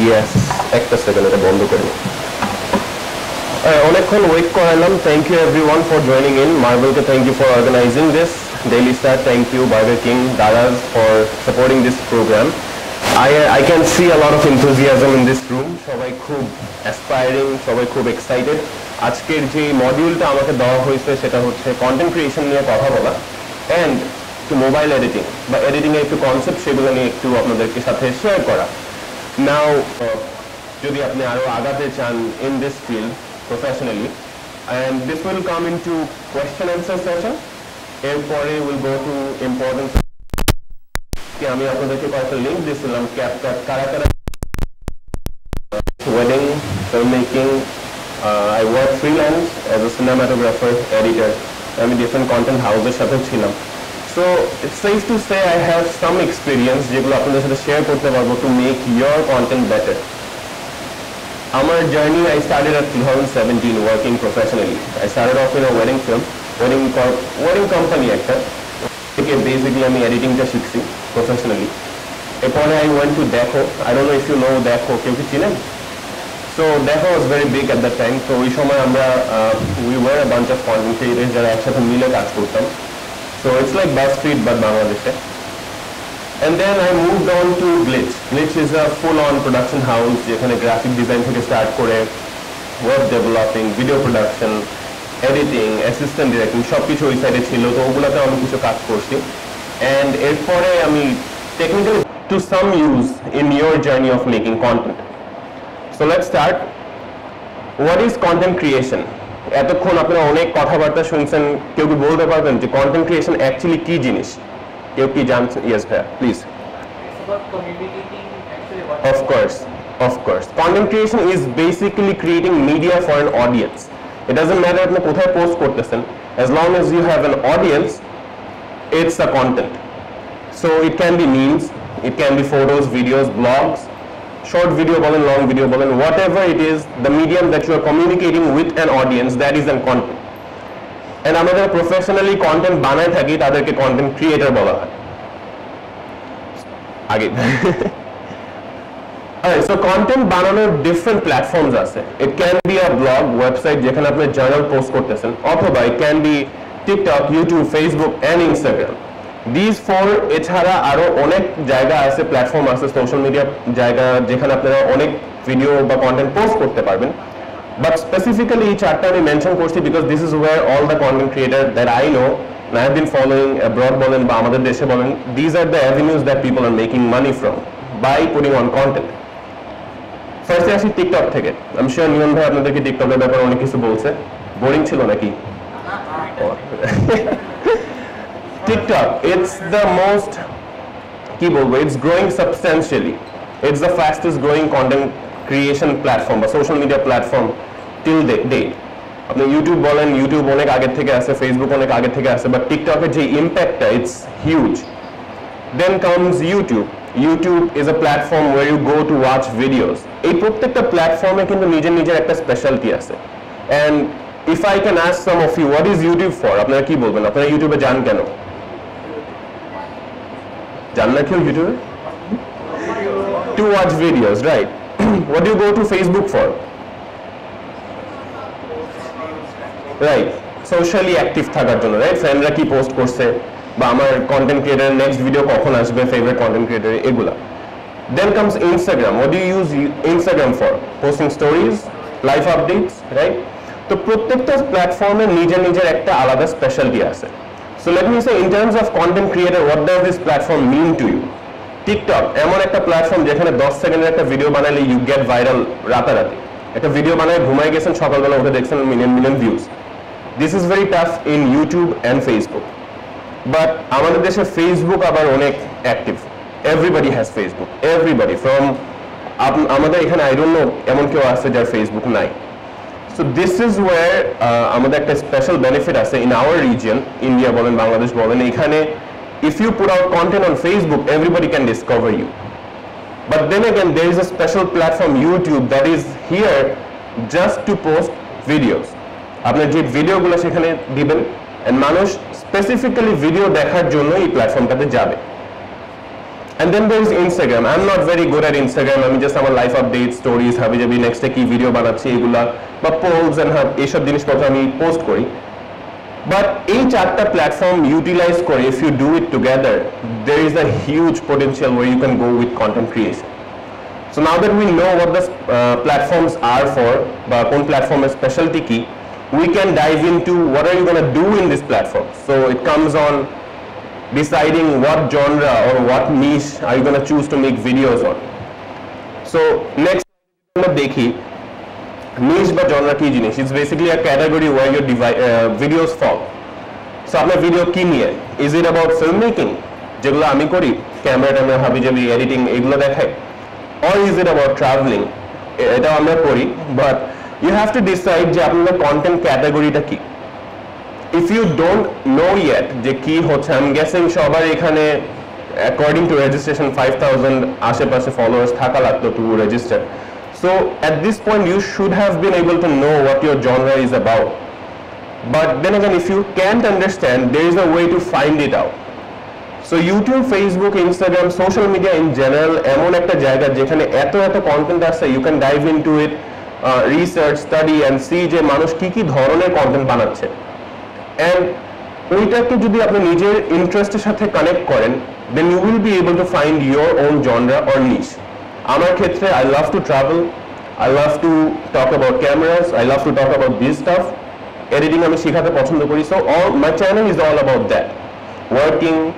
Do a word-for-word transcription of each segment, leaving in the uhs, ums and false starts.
Yes একটা second এটা বন্ধ করি অনেকক্ষণ ওয়েট করালাম thank you everyone for joining in মার্ভেলকে thank you for organising this Daily Star thank you Burger King Daraz for supporting this program I I can see a lot of enthusiasm in this room সবাই খুব aspiring সবাই খুব excited আজকের যে মডিউলটা আমাকে দেওয়া হয়েছে সেটা হচ্ছে কন্টেন্ট ক্রিয়েশন নিয়ে কথা বলা and to mobile editing বা এডিটিং এর একটু কনসেপ্ট সেগুলো নিয়ে একটু আপনাদেরকে সাথে শেয়ার করা now যদি আপনি আরো আগাতে চান in this field professionally and this will come into question answer session এরপরে উইল গো টু ইম্পর্টেন্ট কি আমি আপনাদেরকে কয়েকটা লিংক দিয়েছিলাম ক্যাপকাট কারা কারা wedding film making I work freelance as a cinematographer editor আমি ডিফারেন্ট কন্টেন্ট হাউসের সাথে ছিলাম so it's safe to say I have some experience যেগুলো আপনাদের সাথে শেয়ার করতে পারবো to make your content better আমার journey I started at twenty seventeen working professionally I started off in a wedding film wedding wedding company একটা থেকে basically আমি এডিটিংটা শিখছি প্রফেশনালি এরপরে I went to Dekho I don't know if you know Dekho কেউ কি চিনেন সো Dekho was very big at the time তো ওই সময় আমরা we were a bunch of content creator যারা একসাথে মিলে কাজ করতাম so it's like BuzzFeed but বাংলাদেশে and then I moved on to Blitz Blitz is a full on production house যেখানে গ্রাফিক ডিজাইন থেকে স্টার্ট করে web developing video production editing assistant directing সব কিছু ওই সাইডে ছিল তো ওগুলোতে আমি কিছু কাজ করছি অ্যান্ড এরপরে আমি technically to some use in your journey of making content so let's start what is content creation এতক্ষণ আপনারা অনেক কথাবার্তা শুনছেন কেউ কি বলতে পারবেন যে কন্টেন্ট ক্রিয়েশন অ্যাকচুয়ালি কী জিনিস কেউ কি জানছেন ইয়েস ভাইয়া please of course of course content creation is basically creating media for an audience It doesn't matter আপনি কোথায় পোস্ট করতেছেন as long as you have an audience it's a content so it can be memes it can be photos videos blogs short video বলেন long video বলেন whatever it is the medium that you are communicating with an audience that is a content and আমাদের professionally content বানায় থাকি তাদেরকে content creator বলা হয় আগে Alright, so content banano different platforms are there. It can be a blog, website, যেখানে আপনি journal post করতেছেন, অথবা it can be TikTok, YouTube, Facebook and Instagram. These four এছাড়া আরো অনেক জায়গা আছে প্ল্যাটফর্ম আছে সোশ্যাল মিডিয়া জায়গা যেখানে আপনারা অনেক ভিডিও বা কন্টেন্ট পোস্ট করতে পারবেন. But specifically এই চারটা আমি মেনশন করছি because this is where all the content creators that I know and I have been following abroad বলেন বা আমাদের দেশে বলেন these are the avenues that people are making money from by putting on content. First আসি TikTok থেকে আমি sure নিয়ন ভাই আপনাদেরকে টিকটকের ব্যাপারে অনেক কিছু বলছে বোরিং ছিল নাকি টিকটক ইটস দ্য মোস্ট কি বলবো it's growing substantially it's the fastest growing content creation platform বা social media platform till date আপনি ইউটিউব বলেন ইউটিউব অনেক আগের থেকে আসে ফেসবুক অনেক আগের থেকে আসে বাট টিকটকের যে ইম্প্যাক্টটা it's huge then comes YouTube YouTube is a platform where you go to watch videos. এই প্রত্যেকটা প্ল্যাটফর্মে কিন্তু নিজের নিজের একটা স্পেশালিটি আছে and if I can ask some of you what is YouTube for আপনারা কি বলবেন আপনারা ইউটিউবে যান কেন যান না কেউ ইউটিউবে to watch videos right what do you go to Facebook for right socially active থাকার জন্য right ফ্রেন্ডরা কি পোস্ট করছে বা আমার কন্টেন্ট ক্রিয়েটরের নেক্সট ভিডিও কখন আসবে ফেভারিট কন্টেন্ট ক্রিয়েটর এগুলা then comes Instagram what do you use Instagram for posting stories life updates right তো প্রত্যেকটা প্ল্যাটফর্মে নিজের নিজের একটা আলাদা স্পেশালিটি আছে so let me say in terms of content creator what does this platform mean to you TikTok এমন একটা প্ল্যাটফর্ম যেখানে দশ সেকেন্ডের একটা ভিডিও বানালে ইউ গেট ভাইরাল রাতারাতি একটা ভিডিও বানায় ঘুমায় গেছেন সকালবেলা উঠে দেখছেন million million views this is very tough in YouTube and Facebook But আমাদের দেশে ফেসবুক আবার অনেক active everybody has Facebook everybody from আমাদের এখানে আই ডোন্ট নো এমন কেউ আছে যার ফেসবুক নাই সো দিস ইজ ওয়ার আমাদের একটা স্পেশাল বেনিফিট আছে ইন আওয়ার রিজিয়ন ইন্ডিয়া বলেন বাংলাদেশ বলেন এখানে if you put out content on Facebook everybody can discover you but then again there is a special platform YouTube that is here just to post videos আপনার যে ভিডিওগুলো সেখানে দিবেন and মানুষ specifically video দেখার জন্য এই প্ল্যাটফর্মটাতে যাবে And then there is Instagram. I'm not very good at Instagram. I mean, just our life updates, stories, how we do next day ki video banachi egula ba polls and how eshab jinish potro ami post kori. But ei charta platform utilize kore, if you do it together, there is a huge potential where you can go with content creation. So now that we know what the uh, platforms are for, ba kon platform is specialty ki, we can dive into what are you going to do in this platform. So it comes on deciding what genre or what niche are you going to choose to make videos on. So next we dekhi niche by genre ki jinish. It's basically a category where your uh, videos fall. So apna video ki niye, is it about filmmaking jegula ami kori camera ta habi jabi editing egula dekhai, or is it about traveling eta amra kori. But you have to decide je apnar content category ta ki. If you don't know yet je ki hocche, I'm guessing shobar ekhane according to registration five thousand ashepashe followers thaka lagto to register. So at this point you should have been able to know what your genre is about. But then again, if you can't understand, there is a way to find it out. So YouTube, Facebook, Instagram, social media in general emon ekta jayga jekhane eto eto content asche, you can dive into it, uh, research, study and see je manush ki ki dhoroner content banacche, and oita ke jodi apni nijer interest er sathe connect koren, then you will be able to find your own genre or niche. Amar khetre, I love to travel, I love to talk about cameras, I love to talk about this stuff, editing ami shikhate pochondo kori. So all my channel is all about that, working,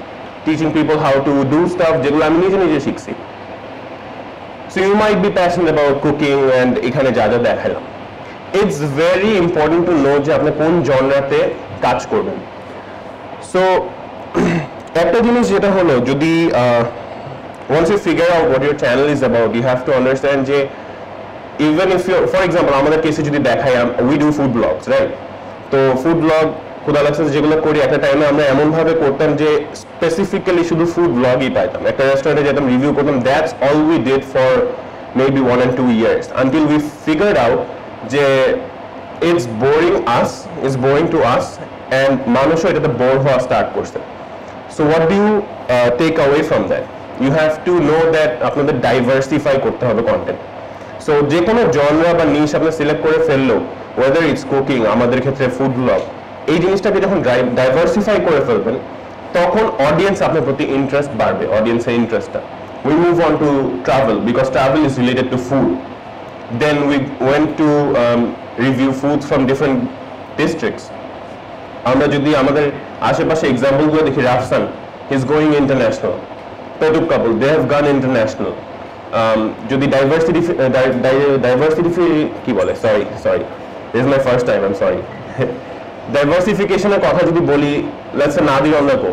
teaching people how to do stuff jegulo ami nije nije shikchi. So you might be passionate about cooking and ekhane jada dekhalam. It's very important to know je apni kon genre te kaaj korben. So ekta jinish jeta holo, jodi once you figure out what your channel is about, you have to understand je even if you, for example, amader case e jodi dekhai, we do food blogs, right? To food blog khuda lagche jegulo kori at a time e amra emon bhabe kortam je specifically shudhu food blog I paitam, ekta restaurant e jetam review kortam. That's all we did for maybe one and two years, until we figured out je it's boring us, it's boring to us, and manusho eta the bore howa start korche. So what do you uh, take away from that? You have to know that apnader diversify korte hobe content. So je kono genre ba niche apni select kore fello, whether it's cooking, amader khetre food blog, ei jinish ta ke jokhon diversify kore felben tokhon audience apnar proti interest barbe, audience er interest ta. We move on to travel because travel is related to food. Then we went to um, review foods from different districts. Amra jodi amader ashe pashe example gulo dekhi, Rafsan is going international, Totup couple, they have gone international. Um jodi diversity uh, di di diversity ki bole, sorry sorry this is my first time, I'm sorry. Diversification er kotha jodi boli, let's say Nadir Onlako,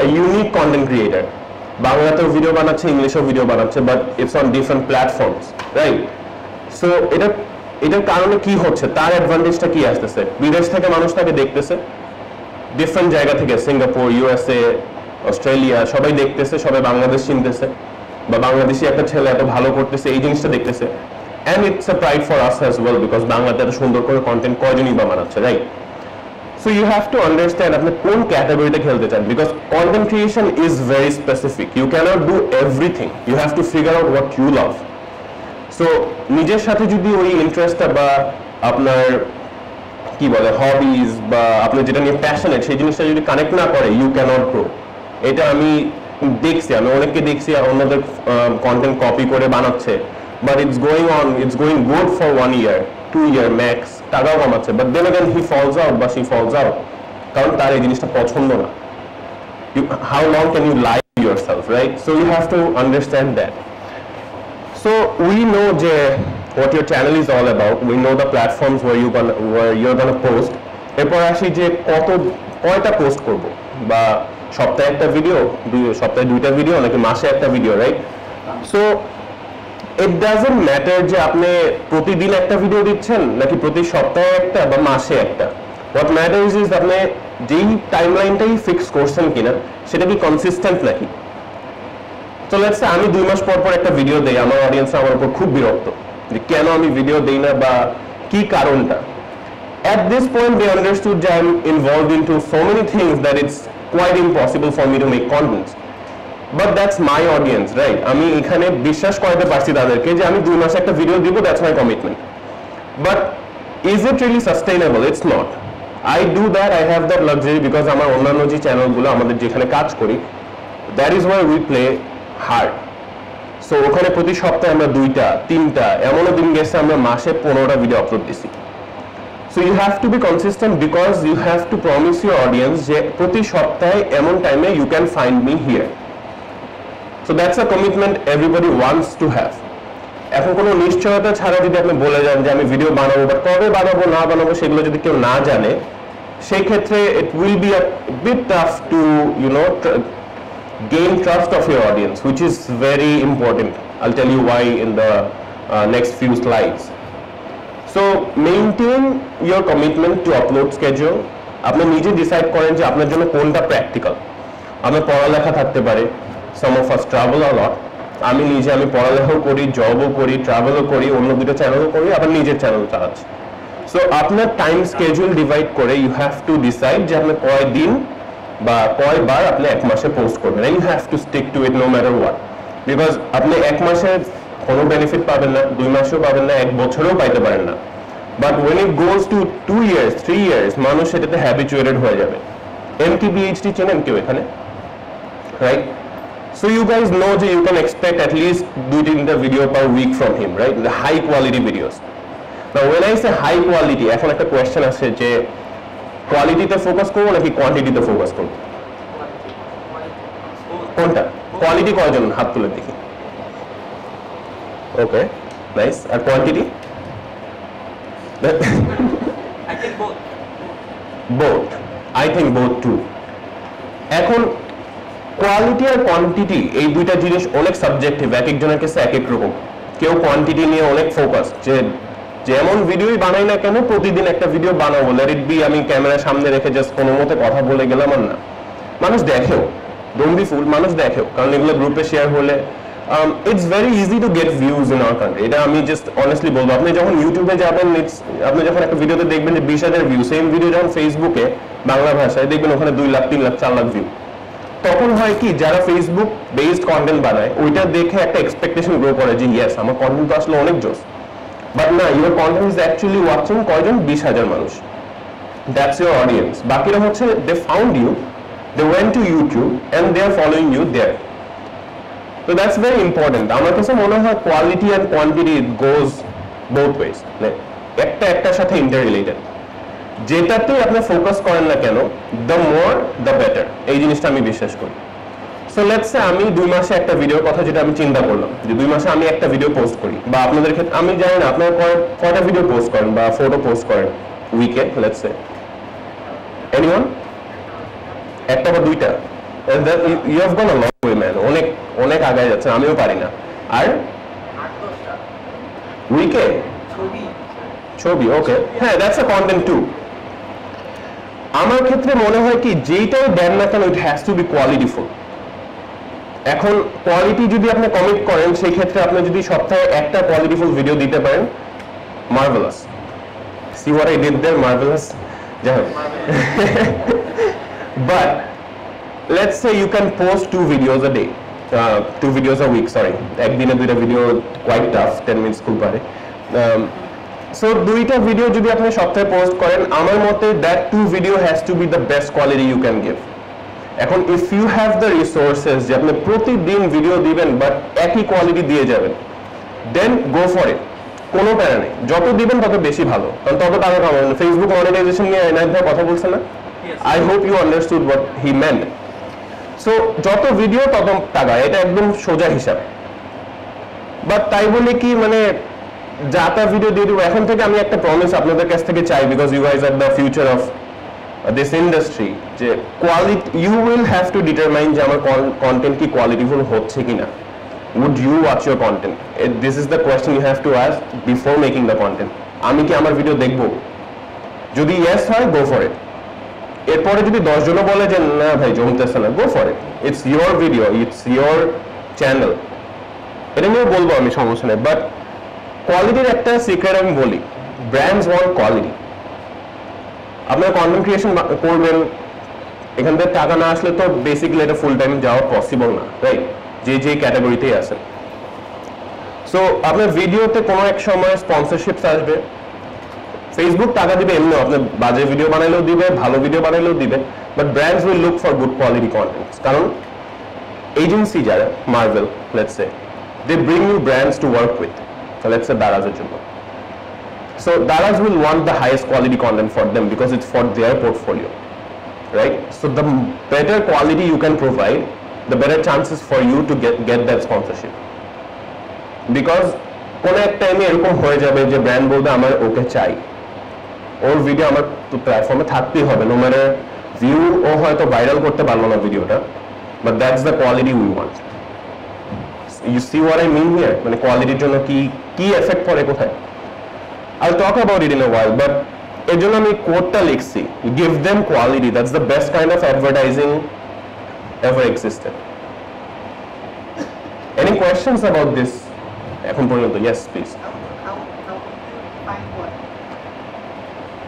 a unique content creator, banglatew video banacche, english e video banacche, but it's on different platforms, right? So eta etar karone ki hocche, tar advantage ta ki asteche, bidesh theke manush take dekhteche, different jayga theke, Singapore, USA, Australia, সবাই দেখতেছে, সবাই বাংলাদেশ চিনতেছে বা বাংলাদেশি একটা ছেলে এত ভালো করতেছে এই জিনিসটা দেখতেছে, and it's a pride for us as well because বাংলাতে এত সুন্দর করে কন্টেন্ট কয়জনই বা বানাচ্ছে, right? So you have to understand আপনি কোন ক্যাটাগরিতে খেলতে চান, because content creation is very specific, you can't do everything, you have to figure out what you love. So নিজের সাথে যদি ওই ইন্টারেস্টটা বা আপনার কি বলে হবিজ বা আপনি যেটা নিয়ে প্যাশনেট সেই জিনিসটা যদি কানেক্ট না করে, ইউ ক্যানট গ্রো. এটা আমি দেখছি, আমি অনেককে দেখছি অন্যদের কন্টেন্ট কপি করে বানাচ্ছে, but it's going on it's going good for one year two year max, টাকাও কমাচ্ছে, but then again he falls out বা শি ফলস আউট, কারণ তার এই জিনিসটা পছন্দ না. How long can you lie to yourself, right? So you have to understand that. So we know যে what your channel is all about, we know the platforms where you where you are gonna post. এরপর আসি যে কত কয়টা post করবো, বা সপ্তাহে একটা ভিডিও, সপ্তাহে দুইটা ভিডিও নাকি মাসে একটা video, right? So it doesn't matter যে আপনি প্রতিদিন একটা ভিডিও দিচ্ছেন নাকি প্রতি সপ্তাহে একটা বা মাসে একটা. হোয়াট ম্যাটার্স ইজ আপনি যেই টাইমলাইনটাই ফিক্স করছেন কিনা সেটা কি কনসিস্টেন্ট নাকি. তো লেটস সে আমি দুই মাস পর পর একটা ভিডিও দেই, আমার অডিয়েন্স আমার উপর খুব বিরক্ত যে কেন আমি ভিডিও দেই না বা কি কারণটা. At this point they understood that I'm involved into so many things that it's quite impossible for me to make contents. but that's my audience, right? আমি এখানে বিশ্বাস করতে পারছি তাদেরকে যে আমি দুই মাসে একটা ভিডিও দিব, that's my commitment. But is it really sustainable? It's not. I do that, I have that luxury because আমার অন্যান্য যে চ্যানেলগুলো আমাদের যেখানে কাজ করি, that is why we play hard. So ওখানে প্রতি সপ্তাহে আমরা দুইটা তিনটা এমনও দিন গেছে আমরা মাসে পনেরোটা ভিডিও আপলোড দিছি. So you have to be consistent because you have to promise your audience যে প্রতি সপ্তাহে এমন টাইমে you can find me here. So that's a commitment everybody wants to have. এখন কোনো নিশ্চয়তা ছাড়া যদি আপনি বলে যান যে আমি ভিডিও বানাবো বা কবে বানাবো না বানাবো সেগুলো যদি কেউ না জানে সেই ক্ষেত্রে it will be a bit tough to you know gain trust of your audience, which is very important. I'll tell you why in the uh, next few slides. So maintain your commitment to upload schedule. আপনি নিজে decide করেন যে আপনার জন্য কোনটা practical. আপনার পড়ালেখা থাকতে পারে, some of us travel a lot. আমি নিজে আমি পড়ালেখাও করি, জবও করি, ট্রাভেলও করি, অন্য দুটো চ্যানেলও করি, আবার নিজের চ্যানেল চালাচ্ছি। সো আপনার টাইম স্কেজুল ডিভাইড করে ইউ হ্যাভ টু ডিসাইড যে আপনি কয় দিন বা কয়বার আপনি এক মাসে পোস্ট করবেন। You have to stick to it no matter what, because আপনি এক মাসে কোনো বেনিফিট পাবেন না, দুই মাসেও পাবেন না, এক বছরেও পাইতে পারেন না। But when it goes to two years three years মানুষ এটাতে হ্যাবিচুয়েটেড হয়ে যাবে। এম কি বিএইচটি চেনেন কেউ এখানে? Right? So you guys know that you can expect at least two to three video per week from him, right? The high quality videos. Now when I say high quality, I have a question as to je quality te focus koro naki quantity te focus koro? Konta quality kor jonno hat tule dekhi. Okay, nice. And quantity? I think both. Both. I think both too. Ekhon quality আর quantity এই দুইটা জিনিস অনেক subjective, এক একজনের কাছে এক এক রকম। কেউ কোয়ান্টিটি নিয়ে অনেক ফোকাস, যে যেমন ভিডিওই বানাই না কেন প্রতিদিন একটা ভিডিও বানাবো, লেট ইট বি আমি ক্যামেরার সামনে রেখে জাস্ট কোনো মতে কথা বলে গেলাম আর না। মানুষ দেখেও, ডোন্ট বি ফুল, মানুষ দেখেও, কারণ এগুলো গ্রুপে শেয়ার হলে it's very easy to get views in our country. এটা আমি জাস্ট অনেস্টলি বলবো। আপনি যখন ইউটিউবে যাবেন, আপনি যখন একটা ভিডিওতে দেখবেন যে বিশ হাজার ভিউ, সেম ভিডিও যখন ফেসবুকে বাংলা ভাষায় দেখবেন ওখানে দুই লাখ তিন লাখ চার লাখ ভিউ, তখন হয় কি যারা ফেসবুক বেসড কন্টেন্ট বানায় ওইটা দেখে একটা এক্সপেকটেশন গ্রো করে যে ইয়েস আমার কন্টেন্ট তো আসলে অনেক জোস। বাট না, your content is actually watching কয়জন? বিশ হাজার মানুষ। That's your audience. বাকিরা হচ্ছে they found you, they went to YouTube and they are following you there. তো দ্যাটস ভেরি ইম্পর্টেন্ট। আমার কাছে মনে হয় quality and quantity it goes both ways, মানে একটা একটার সাথে ইন্টার রিলেটেড। যেটাতে আপনি ফোকাস করেন না কেন দ্য মোর দ্য বেটার, এই জিনিসটা আমি বিশ্বাস করি। সো লেটস সে আমি দুই মাসে একটা ভিডিওর কথা যেটা আমি চিন্তা করলাম যে দুই মাসে আমি একটা ভিডিও পোস্ট করি, বা আপনাদের ক্ষেত্রে আমি জানি না আপনারা কয়টা ভিডিও পোস্ট করেন বা ফটো পোস্ট করেন উইকে, লেটস সে এনিওয়ান একটা বা দুইটা। You have gone a long way man, অনেক অনেক আগায় যাচ্ছে, আমিও পারি না। আর উইকে ছবি, ওকে হ্যাঁ, দ্যাটস আ কন্টেন্ট টু। আমার ক্ষেত্রে মনে হয় কি যেটাই দেন না কেন it has to be qualityful. এখন কোয়ালিটি যদি আপনি কমিট করেন সেই ক্ষেত্রে আপনি যদি সপ্তাহে একটা কোয়ালিটিফুল ভিডিও দিতে পারেন, marvellous. See what I did there, marvellous. যাই হোক, but let's say you can post two videos a day, two videos a week, sorry. একদিনে দুইটা video quite tough, ten minutes খুব পারে। সো দুইটা ভিডিও যদি আপনি সপ্তাহে পোস্ট করেন আমার মতে that two video has to be the best quality you can give. এখন if you have the resources যে আপনি প্রতিদিন ভিডিও দিবেন বাট একই কোয়ালিটি দিয়ে যাবেন, দেন গো ফর ইট, কোনো প্যারা নেই। যত দিবেন তত বেশি ভালো, কারণ তত টাকা কামাবেন। ফেসবুক মনিটাইজেশন নিয়ে এনায়েত ভাই কথা বলছেন না? I hope you understood what he meant. So যত ভিডিও তত টাকা, এটা একদম সোজা হিসাব। বাট তাই বলে কি মানে যাতা ভিডিও দিয়ে দেবো? এখন থেকে আমি একটা প্রমিস আপনাদের কাছ থেকে চাই, because you guys are the future of this industry, যে quality you will have to determine যে আমার কন্টেন্ট কি কোয়ালিটিফুল হচ্ছে কিনা। Would you watch your content? This is the question you have to ask before making the content. আমি কি আমার video দেখবো? যদি ইয়েস হয় গো ফর ইট। এরপরে যদি দশজনও বলে যে না ভাই জমতেছে না, go for it, it's your video, it's your channel, এটা নিয়েও বলবো আমি, সমস্যা নেই। বাট কোয়ালিটির একটা সিক্রেট আমি বলি, ব্র্যান্ডস ওয়ান্ট কোয়ালিটি। আপনারা কন্টেন্ট ক্রিয়েশন করবেন, এখান থেকে টাকা না আসলে তো বেসিক্যালি এটা ফুল টাইম যাওয়া পসিবল না, রাইট? যে যে ক্যাটাগরিতেই আসেন। সো আপনার ভিডিওতে কোনো এক সময় স্পন্সরশিপস আসবে, ফেসবুক টাকা দিবে এমনি, আপনি বাজে ভিডিও বানাইলেও দিবে, ভালো ভিডিও বানাইলেও দিবে, but brands will look for good quality content. কারণ এজেন্সি যারা, Marvel let's say, they bring you brands to work with, let's say দারাজের জন্য। So Daraz will want the highest quality content for them because it's for their portfolio, right? So the better quality you can provide, the better chances for you to get get that sponsorship, because কোন এক টাইমে এরকম হয়ে যাবে যে brand বলবে আমার ওকে চাই, ওর ভিডিও আমার তো প্ল্যাটফর্মে থাকতেই হবে, নো ম্যাটার ভিউ ও হয়তো ভাইরাল করতে পারলো না ভিডিওটা, but that's the quality we want. You see what I mean here? মানে কোয়ালিটির জন্য কি কি এফেক্ট পড়ে কোথায়, I will talk about it in a while, but এর জন্য আমি কোডটা লিখছি, give them quality, that's the best kind of advertising ever existed. Any questions about this এখন পর্যন্ত? Yes please.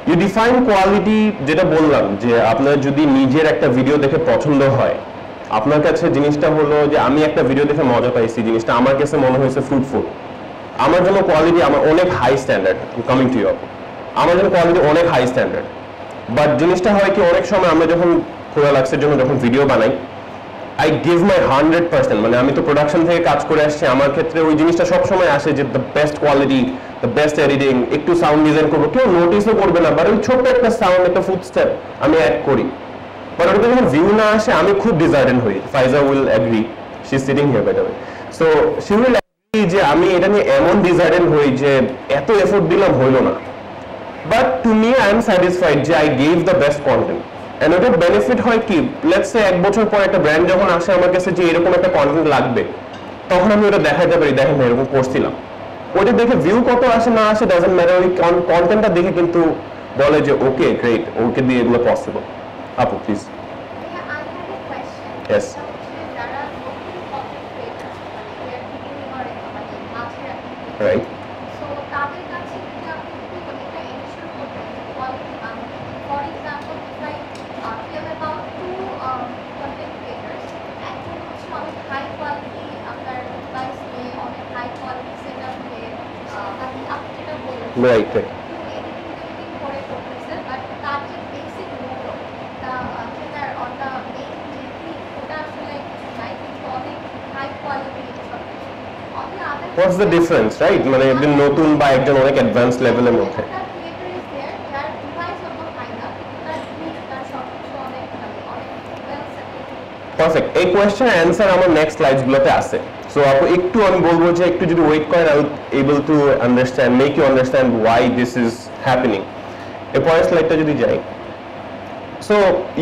You define quality, যেটা বললাম যে আপনার যদি নিজের একটা ভিডিও দেখে পছন্দ হয়, আপনার কাছে জিনিসটা হলো যে আমি একটা ভিডিও দেখে মজা পাইছি, জিনিসটা আমার কাছে মনে হয়েছে ফ্রুটফুল, আমার জন্য কোয়ালিটি আমার অনেক high standard, coming to your, আমার জন্য কোয়ালিটি অনেক হাই স্ট্যান্ডার্ড। বাট জিনিসটা হয় কি, অনেক সময় আমরা যখন খোলা লাক্সের জন্য যখন ভিডিও বানাই, I give my hundred percent, মানে আমি তো প্রোডাকশন থেকে কাজ করে আসছি, আমার ক্ষেত্রে ওই জিনিসটা সবসময় আসে যে the best quality, the best editing, একটু সাউন্ড ডিজাইন করবো, কেউ নোটিসও করবে না, বাট ওই ছোট্ট একটা সাউন্ড, একটা ফুটস্টেপ আমি অ্যাড করি, বাট ওটা যখন ভিউ না আসে আমি খুব ডিজার্টেড হই। Faiza will agree, she is sitting here by the way, so she will agree যে আমি এটা নিয়ে এমন ডিজার্টেড হই যে এত এফোর্ট দিলাম হইলো না, but to me I am satisfied that I gave the best content, and it benefit hoy ki, let's say ek bochor pore ekta brand jokhon ashe amar kache je erokom ekta content lagbe, tokhon ami ota dekhate pari, dekhen erokom korchhilam, ota dekhe view koto ashe na ashe doesn't matter, oi content ta dekhe kintu bole je okay great, oke diye egulo possible. Apu please. Yeah, I have a question. Yes. Right. Right, right. What's the difference, right? I mean, even notun by ekjon onek advanced level e mothe. Perfect. A question answer amar next slides gulote ashe. So apu ektu ami bolbo je ektu jodi wait koren, I will able to understand, make you understand why this is happening. A point slide ta jodi jai, so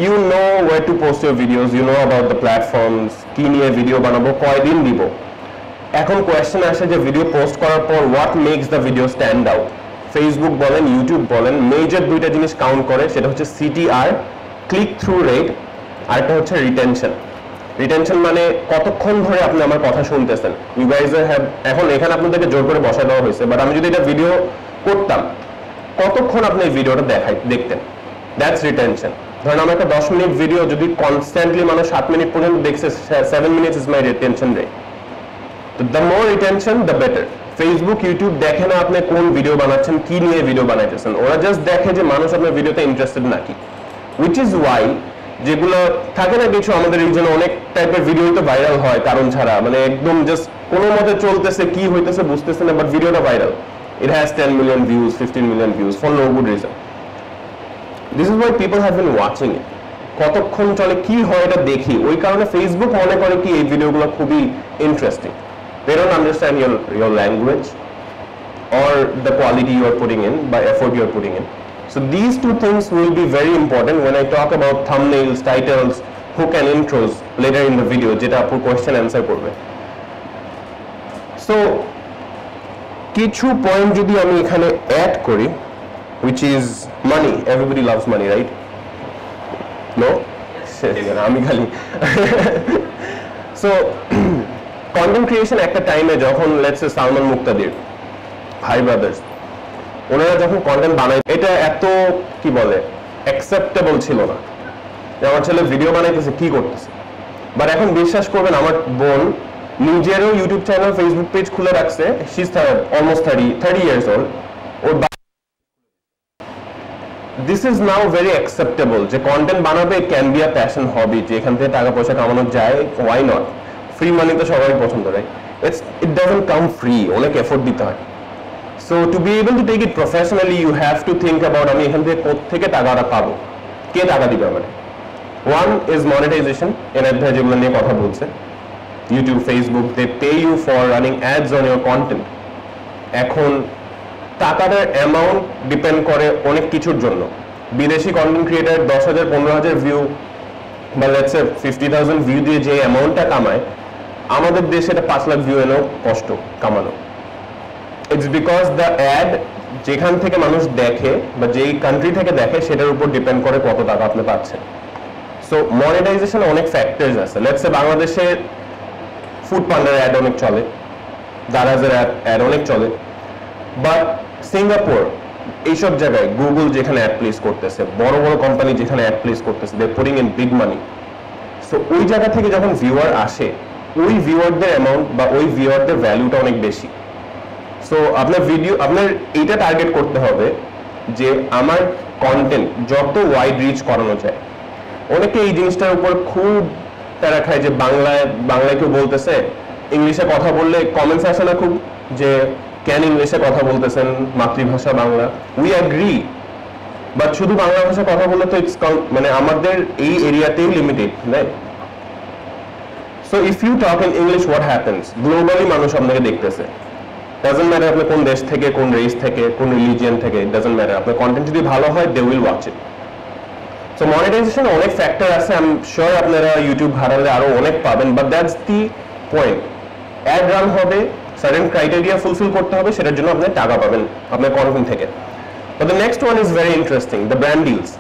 you know where to post your videos, you know about the platforms, ki niye video banabo, koy din dibo. Ekhon question ashe je video post korar por what makes the video stand out. Facebook bolen, YouTube bolen, major duita jinish count kore, seta hocche C T R, click through rate, আর এটা হচ্ছে retention. Retention মানে কতক্ষণ ধরে আপনি আমার কথা শুনতেছেন। You guys have, এখন এখানে আপনাদেরকে জোর করে বসা দেওয়া হয়েছে, বাট আমি যদি এটা ভিডিও করতাম কতক্ষণ আপনি এই ভিডিওটা দেখাই দেখতেন, দ্যাটস রিটেনশন। ধরেন আমার একটা দশ মিনিট ভিডিও যদি কনস্ট্যান্টলি মানুষ সাত মিনিট পর্যন্ত দেখছে, seven minutes is my retention rate. তো the more retention the better. Facebook YouTube দেখে না আপনি কোন ভিডিও বানাচ্ছেন, কি নিয়ে ভিডিও বানাইতেছেন, ওরা জাস্ট দেখে যে মানুষ আপনার ভিডিওতে ইন্টারেস্টেড নাকি, উইচ ইজ ওয়াই যেগুলো থাকে না কিছু আমাদের রিজনে অনেক টাইপের ভিডিও তো ভাইরাল হয় কারণ ছাড়া, মানে একদম জাস্ট কোনো মতে চলতেছে, কি হইতেছে বুঝতেছে না, বাট ভিডিওটা viral, it has ten million views, fifteen million views for no good reason. This is why people have been watching it, কতক্ষণ চলে কি হয় এটা দেখি, ওই কারণে ফেসবুক মনে করে কি এই ভিডিওগুলো খুবই interesting. They don't understand your your language or the quality you are putting in বা effort you are putting in. So these two things will be very important when I talk about thumbnails, titles, hook and intros later in the video, যেটা আপু question answer করবে। So কিছু point যদি আমি এখানে add করি, which is money, everybody loves money, right? No? আমি খালি So content creation একটা টাইমে যখন let's say সালমান মুক্তাদির, ভাই ব্রাদার্স, ওনারা যখন কন্টেন্ট বানায় এটা এত কি বলে অ্যাকসেপ্টেবল ছিল না, আমার ছেলে ভিডিও বানাইতেছে কি করতেছে, বাট এখন বিশ্বাস করবেন আমার বোন নিজেরও ইউটিউব চ্যানেল ফেসবুক পেজ খুলে রাখছে। She is almost thirty years old. Or this is now very acceptable যে কন্টেন্ট বানাবে can be a passion hobby, যে এখান থেকে টাকা পয়সা কামানো যায়, ওয়াই নট। ফ্রি মানি তো সবাই পছন্দ করে, it's it doesn't come free, অনেক এফোর্ট দিতে হয়। So to be able to take it professionally you have to think about আমি এখান থেকে কোথেকে টাকাটা পাবো, কে টাকা দিবে আমার। ওয়ান ইজ মনিটাইজেশন, এর অধ্যায় যেগুলো নিয়ে কথা বলছে। YouTube, Facebook, they pay you for running ads on your content. এখন টাকাটার অ্যামাউন্ট ডিপেন্ড করে অনেক কিছুর জন্য। বিদেশি কন্টেন্ট ক্রিয়েটার দশ হাজার পনেরো হাজার ভিউ বা লেটস ফিফটি থাউজেন্ড ভিউ দিয়ে যে অ্যামাউন্টটা কামায়, আমাদের দেশে এটা পাঁচ লাখ ভিউ এলেও কষ্ট কামানো। ইটস বিকজ দ্য অ্যাড যেখান থেকে মানুষ দেখে বা যেই কান্ট্রি থেকে দেখে সেটার উপর ডিপেন্ড করে কত টাকা আপনি পাচ্ছেন। সো মনিটাইজেশন অনেক ফ্যাক্টরস আছে। লেটস বাংলাদেশে ফুড পান্ডার অ্যাড অনেক চলে, দারাজের অ্যাড অনেক চলে, বাট সিঙ্গাপুর এইসব জায়গায় গুগল যেখানে অ্যাড প্লেস করতেছে, বড় বড় কোম্পানি যেখানে অ্যাড প্লেস করতেছে, they putting in big money. So ওই জায়গা থেকে যখন ভিউয়ার আসে, ওই ভিউয়ারদের অ্যামাউন্ট বা ওই ভিউয়ারদের ভ্যালুটা অনেক বেশি। সো আপনার ভিডিও আপনার এইটা টার্গেট করতে হবে যে আমার কন্টেন্ট যত ওয়াইড রিচ করানো যায়। অনেকে এই জিনিসটার উপর খুব তারা খায় যে বাংলায় বাংলায় কেউ বলতেছে, ইংলিশে কথা বললে কমেন্টস আসে না খুব যে কেন ইংলিশে কথা বলতেছেন, মাতৃভাষা বাংলা। উই অ্যাগ্রি, বাট শুধু বাংলা ভাষায় কথা বললে তো ইটস মানে আমাদের এই এরিয়াতেই limited, right? So if you talk in English what happens? Globally মানুষ আপনাকে দেখতেছে, ডাজন্ট ম্যাটার আপনি কোন দেশ থেকে, কোন রেস থেকে, কোন রিলিজিয়ান থেকে, ডাজন্ট ম্যাটার। আপনার কন্টেন্ট যদি ভালো হয় they will watch it. So monetization অনেক ফ্যাক্টর আছে। আই এম শিওর আপনারা ইউটিউব হারালে আরো অনেক পাবেন, but that's the point. Ad run হবে, সার্টেন ক্রাইটেরিয়া ফুলফিল করতে হবে, সেটার জন্য আপনি টাকা পাবেন আপনার কন্টেন্ট থেকে। But the next one is very interesting, the brand deals.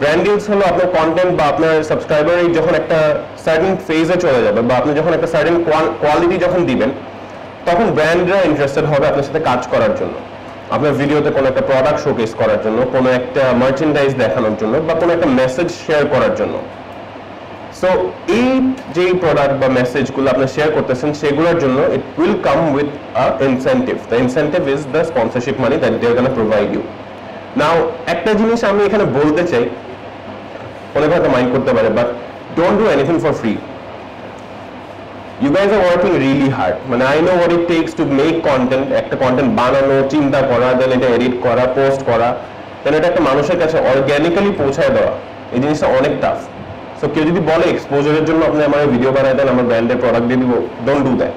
Brand deals হলো আপনার কন্টেন্ট বা আপনার সাবস্ক্রাইবার যখন একটা সার্টেন ফেজে চলে যাবে বা আপনি যখন একটা সার্টেন কোয়ালিটি যখন দিবেন, তখন ব্র্যান্ডরা ইন্টারেস্টেড হবে আপনার সাথে কাজ করার জন্য, আপনার ভিডিওতে কোনো একটা প্রোডাক্ট শোকেস করার জন্য, কোনো একটা মার্চেন্ডাইজ দেখানোর জন্য, বা কোনো একটা মেসেজ শেয়ার করার জন্য। সো এই যে প্রোডাক্ট বা মেসেজগুলো আপনি শেয়ার করতেছেন সেগুলোর জন্য it will come with a incentive. The incentive is the sponsorship money that they are gonna provide you. Now একটা জিনিস আমি এখানে বলতে চাই, অনেক হয়তো মাইন্ড করতে পারে, but don't do anything for free. You guys are working really hard. মানে I know what it takes to make content, একটা content বানানো, চিন্তা করা, then এটা edit করা, post করা, then এটা একটা মানুষের কাছে organically পৌঁছায় দেওয়া, এই জিনিসটা অনেক tough. So কেউ যদি বলে এক্সপোজারের জন্য আপনি আমার ভিডিও বানায় দেন, আমার ব্র্যান্ডের প্রোডাক্ট দিয়ে দিব, don't do that.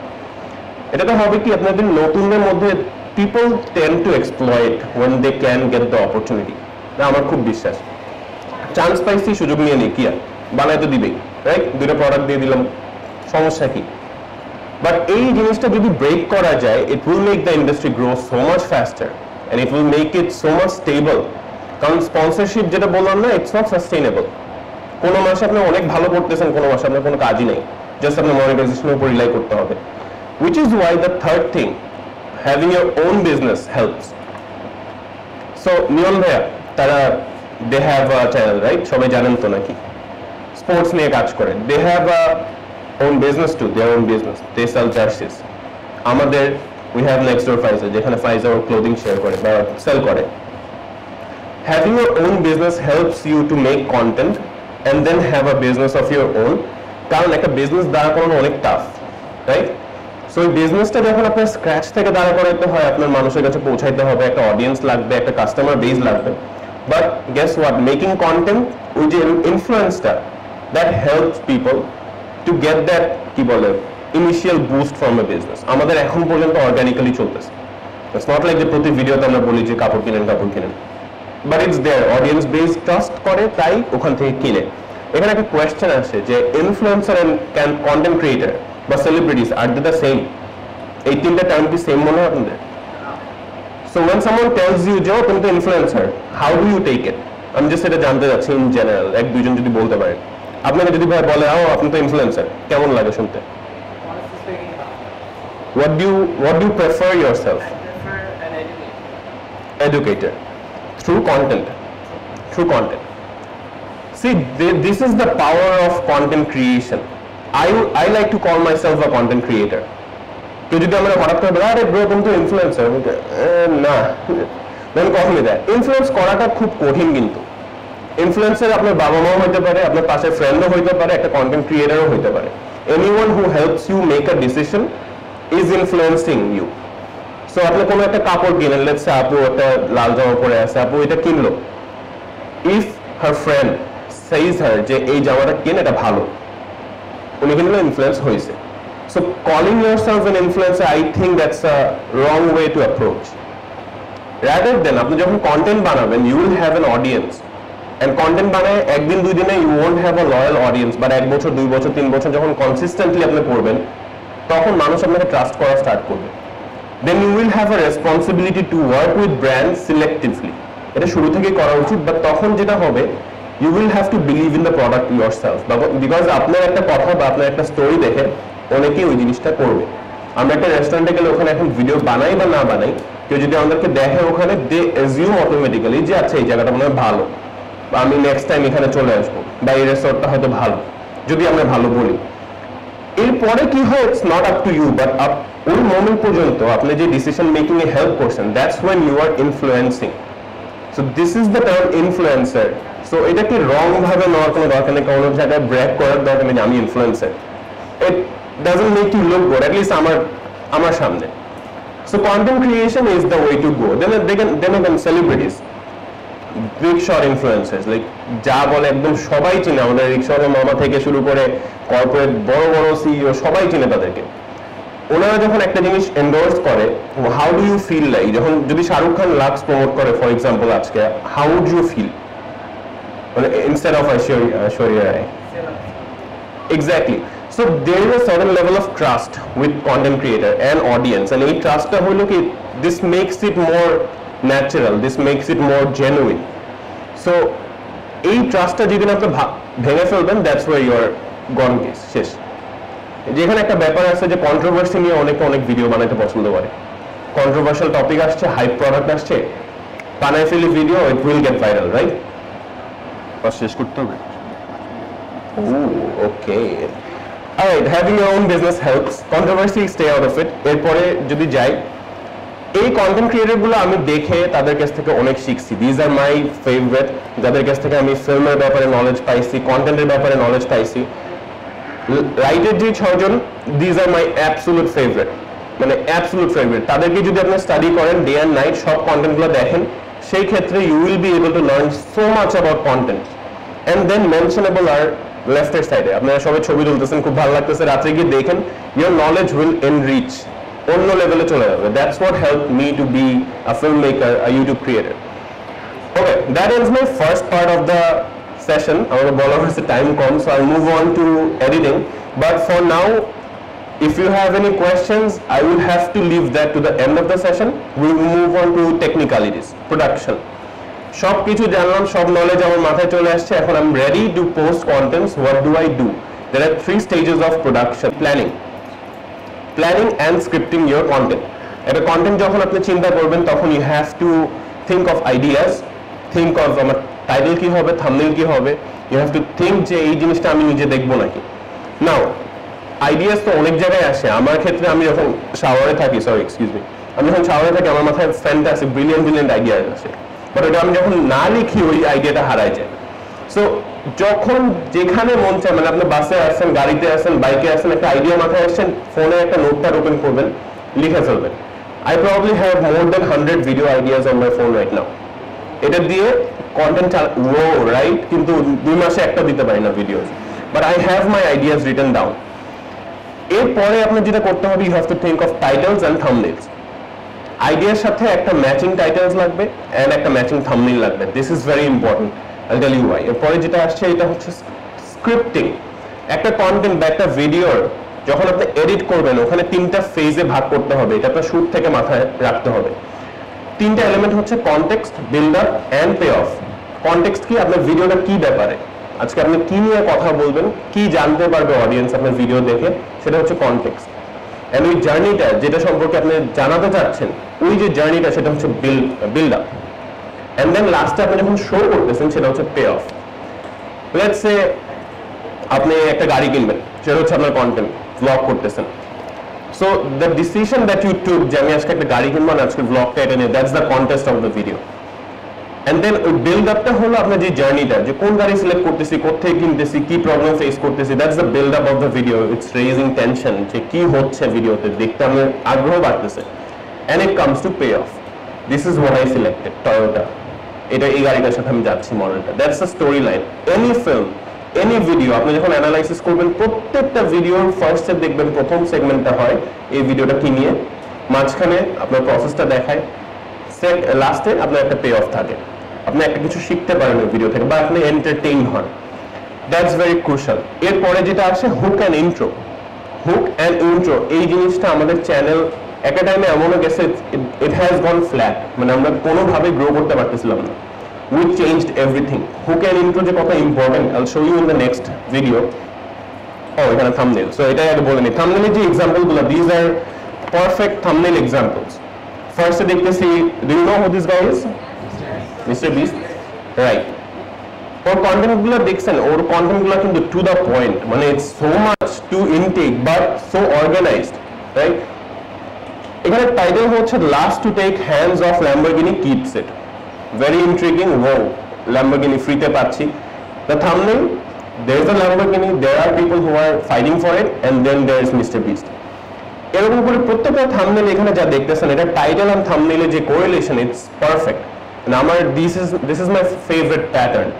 এটা তো হবে কি আপনাদের নতুনদের মধ্যে people tend to exploit when they can get the opportunity. না আমার খুব বিশ্বাস, চান্স পাইছি সুযোগ নিয়ে নি, কি আর বানায় তো দিবেই, রাইট? দুটো প্রোডাক্ট দিয়ে দিলাম, সমস্যা কি? বাট এই জিনিসটা যদি ব্রেক করা যায়, it will make the industry grow so much faster and it will make it so much stable. কারণ স্পন্সরশিপ যেটা বললাম না, ইটস নট সাস্টেইনেবল। কোনো মাসে আপনি অনেক ভালো করতেছেন, কোনো মাসে আপনার কোনো কাজই নেই, জাস্ট আপনার মনিটাইজেশনের উপর রিলাই করতে হবে। Which is why the third thing, having your own business helps. So নিয়ম ভাইয়া তারা they have a channel, right? সবাই জানেন তো নাকি, স্পোর্টস নিয়ে কাজ করেন। They have a own business too, their own business, they sell jerseys. আমাদের we have next door Pfizer, যেখানে Pfizer clothing share করে বা sell করে। Having your own business helps you to make content and then have a business of your own, কারণ একটা business দাঁড় করানো অনেক tough, right? So এই বিজনেসটা যখন আপনার স্ক্র্যাচ থেকে দাঁড় করাতে হয়, আপনার মানুষের কাছে পৌঁছাইতে হবে, একটা অডিয়েন্স লাগবে, একটা কাস্টমার বেস লাগবে। But guess what, making content ওই যে ইনফ্লুয়েন্সটা that helps people to get that কি বলে initial boost from a business. আমাদের এখন পর্যন্ত organically চলতেছে, it's not like যে প্রতি ভিডিওতে আমরা বলি যে কাপড় কিনেন কাপড় কিনেন, but it's there, audience based trust করে, তাই ওখান থেকে কিনে। এখানে একটা কোয়েশ্চেন আসে যে influencer and content creator বা celebrities are they the same? এই তিনটা টার্ম কি সেম মনে হয় আপনাদের? So when someone tells you যে তুমি তো influencer, how do you take it? আমি just এটা জানতে চাচ্ছি in general, এক দুজন যদি বলতে পারে। আপনাকে যদি ভাই বলে আও আপনি তো ইনফ্লুয়েন্সার, কেমন লাগে শুনতে? what do you what do you prefer yourself? I prefer an educator. Educator through content, through content. See, this is the power of content creation. I I like to call myself a content creator. तो जो हमारा हटात कर बोला अरे bro तुम तो influencer ना मैंने कखनोই না इन्फ्लुएंस कराटा खूब कठिन क्योंकि इन्फ्लुएंसर अपना बाबा माओ होते पारे अपना पासे फ्रेंडो होते पारे एक कंटेंट क्रिएटरो होते पारे anyone who helps you make a decision is influencing you so আপনি কোন একটা কাপড় কিনলেন लेट्स से আপু একটা লাল জামা পরে আছে আপু এটা কিনলো ইফ হার ফ্রেন্ড সেজ হার যে এই জামাটা কিন এটা ভালো উনি কিন্তু ইনফ্লুয়েন্স হইছে so calling yourself an influencer I think that's a wrong way to approach rather than আপনি যখন কন্টেন্ট বানাবেন you will have an audience and content বানায় একদিন দুই দিনে you won't have a loyal audience but এক বছর দুই বছর তিন বছর যখন consistently আপনি করবেন তখন মানুষ আপনাকে ট্রাস্ট করা স্টার্ট করবে then you will have a responsibility to work with brands selectively এটা শুরু থেকে করা উচিত but তখন যেটা হবে you will have to believe in the product yourself because আপনার একটা কথা বা আপনার একটা স্টোরি দেখে অনেকেই ওই জিনিসটা করবে আমরা একটা রেস্টুরেন্টে গেলে ওখানে এখন ভিডিও বানাই বা না বানাই কেউ যদি আমাদেরকে দেখে ওখানে they assume automatically যে আচ্ছা এই জায়গাটা মনে হয় ভালো বা আমি নেক্সট টাইম এখানে চলে আসবো বা এই রেসর্টটা হয়তো ভালো যদি আমরা ভালো বলি এরপরে কি হয় it's not up to you but up ওই মোমেন্ট পর্যন্ত আপনি যে ডিসিশন মেকিং এ হেল্প করছেন that's when you are influencing so this is the term influencer so এটাকে রং ভাবে নেওয়ার কোনো দরকার নেই কারণ যেটা ব্র্যাগ করার দরকার নেই আমি influencer it doesn't make you look good at least আমার আমার সামনে so content creation is the way to go then they can then can celebrities রিকশার ইনফ্লুয়েন্সার্স লাইক যা বলে একদম সবাই চিনে আমাদের রিকশার মামা থেকে শুরু করে কর্পোরেট বড় বড় সিইও সবাই চিনে তাদেরকে ওনারা যখন একটা জিনিস এন্ডোর্স করে how do you feel like যখন যদি শাহরুখ খান লাক্স প্রমোট করে ফর এক্সাম্পল আজকে হাউ উড ইউ ফিল মানে instead of Aishwarya Rai exactly so there is a certain level of trust with content creator and audience and এই ট্রাস্টটা হলো কি this makes it more natural this makes it more genuine so ei trust ta jidin apni bhenge felben that's where your gone case shesh jekhane ekta byapar ache je controversy niye onek onek video banate pochondo kore controversial topic asche hype product asche banay feli video it will get viral right pas shesh korte hobe oh okay all right having your own business helps controversy stay out of it erpore jodi jai এই content ক্রিয়েটরগুলো আমি দেখে তাদের কাছ থেকে অনেক শিখছি this are my favourite যাদের কাছ থেকে আমি ফিল্মের ব্যাপারে নলেজ পাইছি কন্টেন্টের ব্যাপারে নলেজ পাইছি রাইটের যে ছজন this are my absolute favourite মানে অ্যাবসোলিউট ফেভারিট তাদেরকে যদি আপনি স্টাডি করেন ডে অ্যান্ড নাইট সব কন্টেন্টগুলো দেখেন সেই ক্ষেত্রে you will be able to learn so much about content and then mentionable আর লেফটের সাইডে আপনারা সবাই ছবি তুলতেছেন খুব ভালো লাগতেছে রাত্রে গিয়ে দেখেন ইউর নলেজ উইল এনরিচ অন্য লেভেলে চলে যাবে that's what help me to be a film maker a YouTube creator okay that is my first part of the session আমার বলা হয়েছে টাইম কম so I move on to editing but for now if you have any questions I will have to leave that to the end of the session will move on to technicalities production সব কিছু জানলাম সব knowledge আমার মাথায় চলে আসছে এখন I am ready to post contents what do I do there are three stages of production planning planning and scripting your content eta content jokhon apni chinta korben tokhon you have to think of ideas think of amar title ki hobe thumbnail ki hobe you have to think je ei jinish ta ami nije dekhbo naki now ideas to onek jagay ashe amar khetre ami jokhon shower e thaki sorry excuse me ami jokhon shower e thaki amar mathay fantastic brilliant brilliant ideas ashe but eta ami jokhon na likhi oi idea ta haray jay so যখন যেখানে মন চায় মানে আপনি বাসে আসছেন গাড়িতে আসছেন বাইকে আসছেন একটা আইডিয়া মাথায় আসছেন ফোনে একটা নোটপ্যাড ওপেন করবেন লিখে ফেলবেন I probably have more than hundred video ideas on my phone right now এটা দিয়ে কন্টেন্ট লো রাইট কিন্তু দুই মাসে একটা দিতে পারি না videos but I have my ideas written down এরপরে আপনি যেটা করতে হবে you have to think of titles and thumbnails আইডিয়ার সাথে একটা ম্যাচিং টাইটেলস লাগবে অ্যান্ড একটা ম্যাচিং থাম্বনেইল লাগবে this is very important I'll tell you why. এরপরে যেটা আসছে এটা হচ্ছে স্ক্রিপ্টিং একটা কন্টেন্ট বা একটা ভিডিওর যখন আপনি এডিট করবেন ওখানে তিনটা ফেজে ভাগ করতে হবে এটা আপনার শুট থেকে মাথায় রাখতে হবে তিনটা এলিমেন্ট হচ্ছে context build up and pay off context কি আপনার ভিডিওটা কি ব্যাপারে আজকে আপনি কি নিয়ে কথা বলবেন কি জানতে পারবে অডিয়েন্স আপনার ভিডিও দেখে সেটা হচ্ছে কনটেক্সট এন্ড ওই জার্নিটা যেটা সম্পর্কে আপনি জানাতে চাচ্ছেন ওই যে জার্নিটা সেটা হচ্ছে build build up and then last step when you show what this is about to pay off let's say আপনি একটা গাড়ি কিনবেন, সেটা হচ্ছে আপনার কন্টেন্ট, ব্লগ করতেছেন। So the decision that you took যে আমি আজকে একটা গাড়ি কিনবো না আজকে ব্লগটা এটা নিয়ে, that's the contest of the video. And then build up টা হলো আপনার যে জার্নিটা, যে কোন গাড়ি সিলেক্ট করতেছি, কোথায় কিনতেছি, কি প্রবলেম ফেস করতেছি, that's the build up of the video. It's raising tension যে কি হচ্ছে ভিডিওতে, দেখতে আমার আগ্রহ বাড়তেছে। And it comes to payoff. This is what I selected, Toyota. এটা এই গাড়িটার সাথে আমি যাচ্ছি মডেলটা, that's the story line. Any film, any video আপনি যখন অ্যানালাইসিস করবেন, প্রত্যেকটা ভিডিওর ফার্স্ট স্টেপ দেখবেন প্রথম সেগমেন্টটা হয় এই ভিডিওটা কি নিয়ে, মাঝখানে আপনার প্রসেসটা দেখায়, লাস্টে আপনার একটা পে অফ থাকে, আপনি একটা কিছু শিখতে পারেন ওই ভিডিও থেকে বা আপনি এন্টারটেইন হন, দ্যাটস ভেরি ক্রুশিয়াল। এরপরে যেটা আসে hook and intro, hook and intro এই জিনিসটা আমাদের চ্যানেল একটা টাইমে এমনও গেছে ইট হ্যাজ গন ফ্ল্যাট, মানে আমরা কোনোভাবে গ্রো করতে পারতেছিলাম না। We changed everything. Hook and intro যে কত important, I'll show you in the next video. Oh, এখানে thumbnail. So এটাই আগে বলে নিই, thumbnail যে এক্সাম্পলগুলো, these are perfect thumbnail examples. First দেখতেছি, do you know who this guy is? Mister Beast, right? ওর কন্টেন্টগুলো দেখছেন, ওর কন্টেন্টগুলো কিন্তু to the point, মানে it's so much to intake but so organized, right? এখানে টাইটেল হচ্ছে last to take hands off Lamborghini keeps it. Very intriguing. Wow, Lamborghini free te pacchi. The thumbnail, there is a Lamborghini, there are people who are fighting for it, and then there is Mister Beast. এর উপরে প্রত্যেকটা thumbnail এখানে যা দেখতেছেন, এটা title and থাম্বনেলে যে correlation, it's perfect. And আমার this is this is my favourite pattern.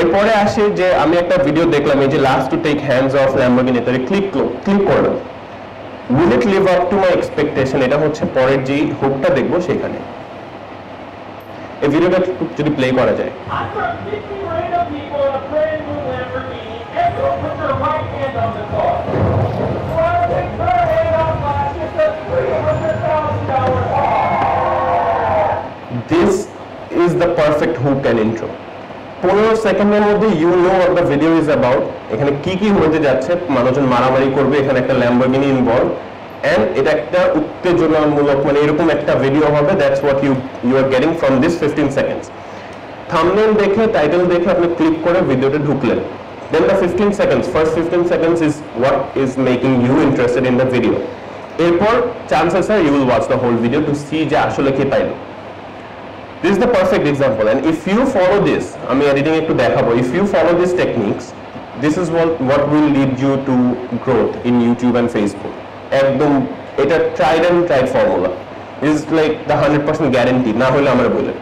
এরপরে আসে যে আমি একটা ভিডিও দেখলাম, এই যে last to take hands off Lamborghini, তারে ক্লিক ক্লিক করলাম, will it live up to my expectation? এটা হচ্ছে পরের যে হুকটা দেখবো সেখানে। এই ভিডিওটা যদি প্লে করা যায়, this is the perfect hook and intro. পনেরো সেকেন্ডের মধ্যে you know what the video is about, এখানে কি কি হতে যাচ্ছে, মানুষজন মারামারি করবে, এখানে একটা ল্যাম্বরগিনি ইনভলভ, এন্ড এটা একটা উত্তেজনামূলক, মানে এরকম একটা ভিডিও হবে, that's what you you are getting from this fifteen seconds. Thumbnail দেখে টাইটেল দেখে আপনি ক্লিক করে ভিডিওতে ঢুকলেন, then the fifteen seconds, first fifteen seconds is what is making you interested in the video. এরপর chances are you will watch the whole video to see যে আসলে কে পাইলো। This is the perfect example, and if you follow this, I mean editing it to dekhabo, if you follow these techniques, this is what what will lead you to growth in YouTube and Facebook. Ekdom eta tried and tried formula, this is like the one hundred percent guarantee, na hole amra bole.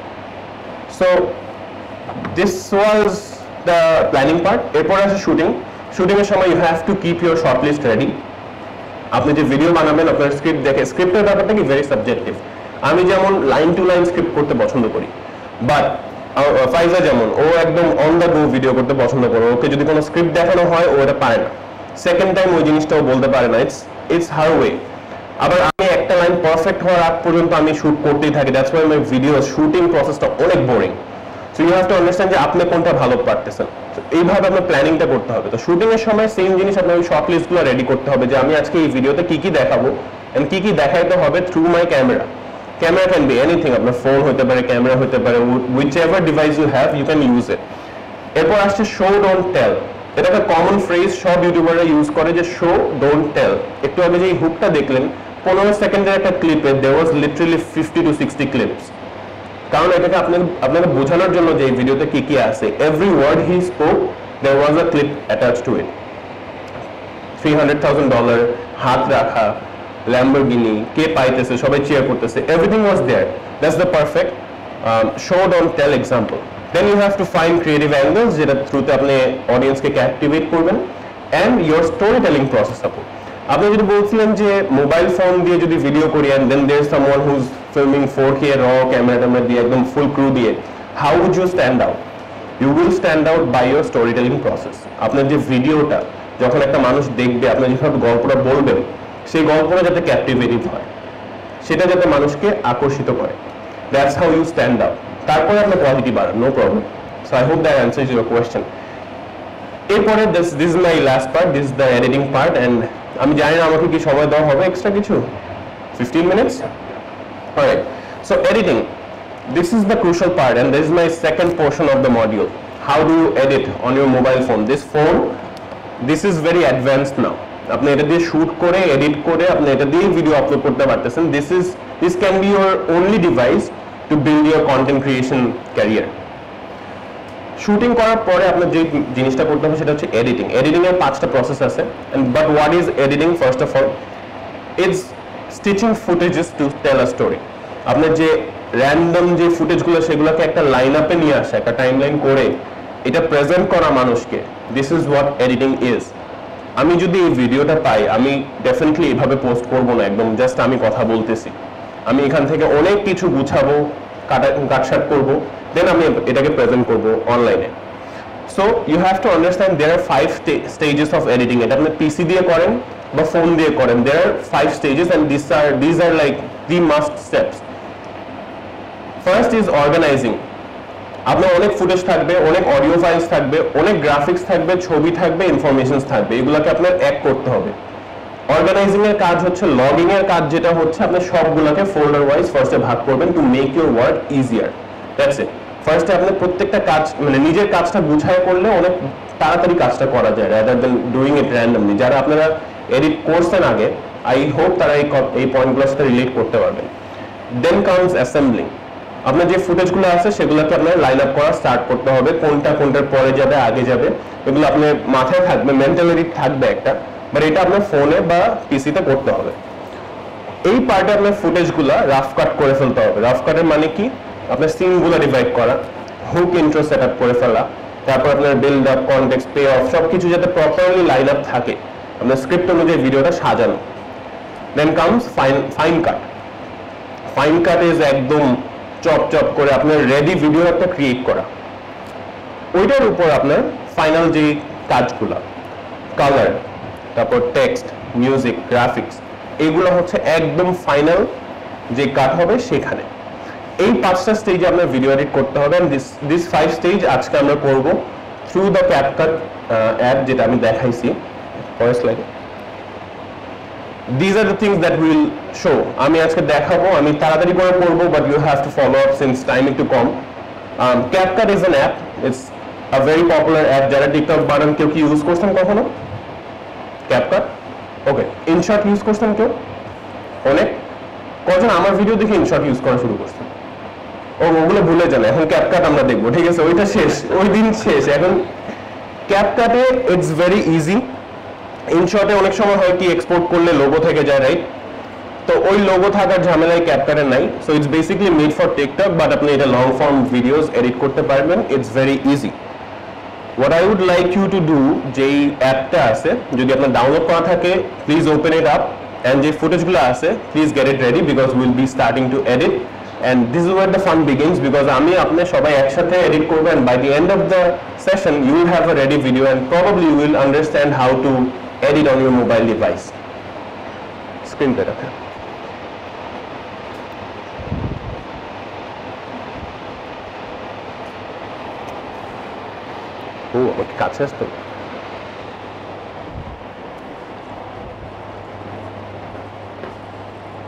So this was the planning part. Erpor ashe shooting, shooting er shomoy you have to keep your shortlist ready. Apni je video banaben apnar script dekhe, script er byapar ta ki very subjective. আমি যেমন line to line script করতে পছন্দ করি, but ফাইজা যেমন ও একদম on the go video করতে পছন্দ করে, ওকে যদি কোনো স্ক্রিপ্ট দেখানো হয় ও এটা পারে না, সেকেন্ড টাইম ওই জিনিসটাও বলতে পারে না, ইটস ইটস হার ওয়ে। আবার আমি একটা লাইন পারফেক্ট হওয়ার আগ পর্যন্ত আমি শ্যুট করতেই থাকি, that's why my video shooting প্রসেসটা অনেক boring. So you have to understand যে আপনি কোনটা ভালো পারতেছেন, এইভাবে আপনার প্ল্যানিংটা করতে হবে। তো শ্যুটিংয়ের সময় সেম জিনিস, আপনার ওই শর্ট লিস্টগুলো রেডি করতে হবে যে আমি আজকে এই ভিডিওতে কী কী দেখাবো অ্যান্ড কী কী দেখাইতে হবে through my camera. Camera can be anything, আপনার ফোন হতে পারে, ক্যামেরা হতে পারে, whichever device you have you can use it. এরপর আসছে শো ডোন্ট টেল, এটা একটা কমন ফ্রেজ সব ইউটিউবাররা ইউজ করে, যে শো ডোন্ট টেল। একটু আগে যে হুকটা দেখলেন পনেরো সেকেন্ডের একটা ক্লিপে, there was literally fifty to sixty clips, কারণ এটাকে আপনাকে আপনাকে বোঝানোর জন্য যে এই ভিডিওতে কি কি আছে, every word he spoke there was a clip attached to it. three hundred thousand dollar হাত রাখা, Lamborghini, কে পাইতেছে, সবাই চেয়ার করতেছে, everything was there. That's the perfect show don't tell example. Then you have to find creative angles, যেটা থ্রুতে আপনি অডিয়েন্সকে captivate করবেন, and your story telling process support. আপনি যদি বলছিলেন যে মোবাইল ফোন দিয়ে যদি ভিডিও করি, and then there someone who is filming four K র ক্যামেরা ট্যামেরা দিয়ে একদম ফুল ক্রু দিয়ে, how would you stand out? You will stand out by your story telling process. আপনার যে ভিডিওটা যখন একটা মানুষ দেখবে, আপনার যেসব গল্পটা বলবেন সেই গল্পটা যাতে ক্যাপটিভেটিভ হয়, সেটা যাতে মানুষকে আকর্ষিত করে, that's how you stand out. তারপরে আপনার কোয়ালিটি বাড়ান, no problem. So I hope that answers your question. এরপরে this this is my last part, this is the editing part, and আমি জানি না আমাকে কি সময় দেওয়া হবে এক্সট্রা কিছু, fifteen minutes. Alright, so editing, this is the crucial part, and this is my second portion of the module. how do you edit on your mobile phone? This phone, this is very advanced now. আপনি এটা দিয়ে shoot করে edit করে আপনি এটা দিয়ে video upload করতে পারতেছেন. This is this can be your only device to build your content creation career. Shooting করার পরে আপনি যে জিনিসটা করতে হবে সেটা হচ্ছে editing. Editing এর পাঁচটা process আছে. And but what is editing? First of all, it's stitching footages to tell a story. আপনি যে random যে footage গুলো সেগুলোকে একটা lineup এ নিয়ে আসা, একটা timeline করে এটা present করা মানুষকে. This is what editing is. আমি যদি এই ভিডিওটা পাই আমি ডেফিনেটলি এভাবে পোস্ট করব না, একদম জাস্ট আমি কথা বলতেছি, আমি এখান থেকে অনেক কিছু গুছাবো, কাটছাট করব, দেন আমি এটাকে প্রেজেন্ট করব অনলাইনে. So you have to understand there are five stages of editing. এটা আপনি পিসি দিয়ে করেন বা ফোন দিয়ে করেন, there are five stages and this are this are like the must steps. First is organizing. আপনার অনেক ফুটেজ থাকবে, অনেক অডিও ফাইলস থাকবে, অনেক গ্রাফিক্স থাকবে, ছবি থাকবে, ইনফরমেশনস থাকবে, এগুলোকে আপনার এক করতে হবে. অর্গানাইজিং এর কাজ হচ্ছে লগিং এর কাজ, যেটা হচ্ছে আপনি সবগুলোকে ফোল্ডার ওয়াইজ ফার্স্টে ভাগ করবেন to make your work easier. That's it. ফার্স্টে আপনি প্রত্যেকটা কাজ মানে নিজের কাজটা গুছায় করলে অনেক তাড়াতাড়ি কাজটা করা যায় rather than doing it randomly. যারা আপনারা এডিট করছেন আগে, আই হোপ তারা এই পয়েন্টগুলোর সাথে রিলেট করতে পারবেন. Then comes assembling. আপনার যে ফুটেজগুলো আছে সেগুলোকে আপনার লাইন আপ করা স্টার্ট করতে হবে, কোনটা কোনটার পরে যাবে আগে যাবে এগুলো আপনার মাথায় থাকবে, মেন্টালিটি থাকবে একটা, বাট এটা আপনার ফোনে বা পিসিতে করতে হবে. এই পার্টে আপনার ফুটেজগুলো রাফ কাট করে ফেলতে হবে. রাফ কাটের মানে কি? আপনার সিনগুলো ডিভাইড করা, হুক ইন্ট্রো সেট আপ করে ফেলা, তারপর আপনার build up, context, pay off সব কিছু যাতে প্রপারলি লাইন আপ থাকে, আপনার স্ক্রিপ্ট অনুযায়ী ভিডিওটা সাজানো. Then comes fine fine cut. Fine cut is একদম চপ চপ করে আপনার রেডি ভিডিও একটা ক্রিয়েট করা, ওইটার উপর আপনার ফাইনাল যে কাজগুলো কালার, তারপর টেক্সট, মিউজিক, গ্রাফিক্স, এগুলো হচ্ছে একদম ফাইনাল যে কাট হবে সেখানে. এই পাঁচটা স্টেজে আপনার ভিডিও এডিট করতে হবে. দিস দিস ফাইভ স্টেজ আজকে আমরা করব থ্রু দ্য ক্যাপকাট অ্যাপ, যেটা আমি দেখাইছি ভয়েস লাগে. These are the things that we will show. আমি আজকে দেখাবো, আমি তাড়াতাড়ি করে করব, but you have to follow up since time is to come. Um, CapCut is an app. It's a very popular app. যারা টিকটক বানান কেউ কি ইউজ করছেন কখনো? CapCut? Okay. InShot ইউজ করছেন কেউ? অনেক কজন আমার ভিডিও দেখে InShot ইউজ করা শুরু করছেন? ও ওগুলো ভুলে যান, এখন CapCut আমরা দেখবো, ঠিক আছে? ওইটা শেষ, ওই দিন শেষ. এখন CapCut A it's very easy. ইনশটে অনেক সময় হয় কি এক্সপোর্ট করলে লোগো থেকে যায়, রাইট? তো ওই লোগো থাকার ঝামেলায় ক্যাপকাটে নাই. So it's basically made for TikTok, but আপনি এটা লং ফর্ম ভিডিওস এডিট করতে পারবেন. It's very easy. What I would like you to do, যেই অ্যাপটা আছে যদি আপনার ডাউনলোড করা থাকে please open it up, and যে ফুটেজগুলো আছে please get it ready because will be starting to edit, and this is where the fun begins because আমি আপনি সবাই একসাথে এডিট করবো, and by the end of the session you will have a ready video and probably you will understand how to edit on your mobile device. Screen पे रखें. ओ बहुत काफ़ी अच्छा है. नहीं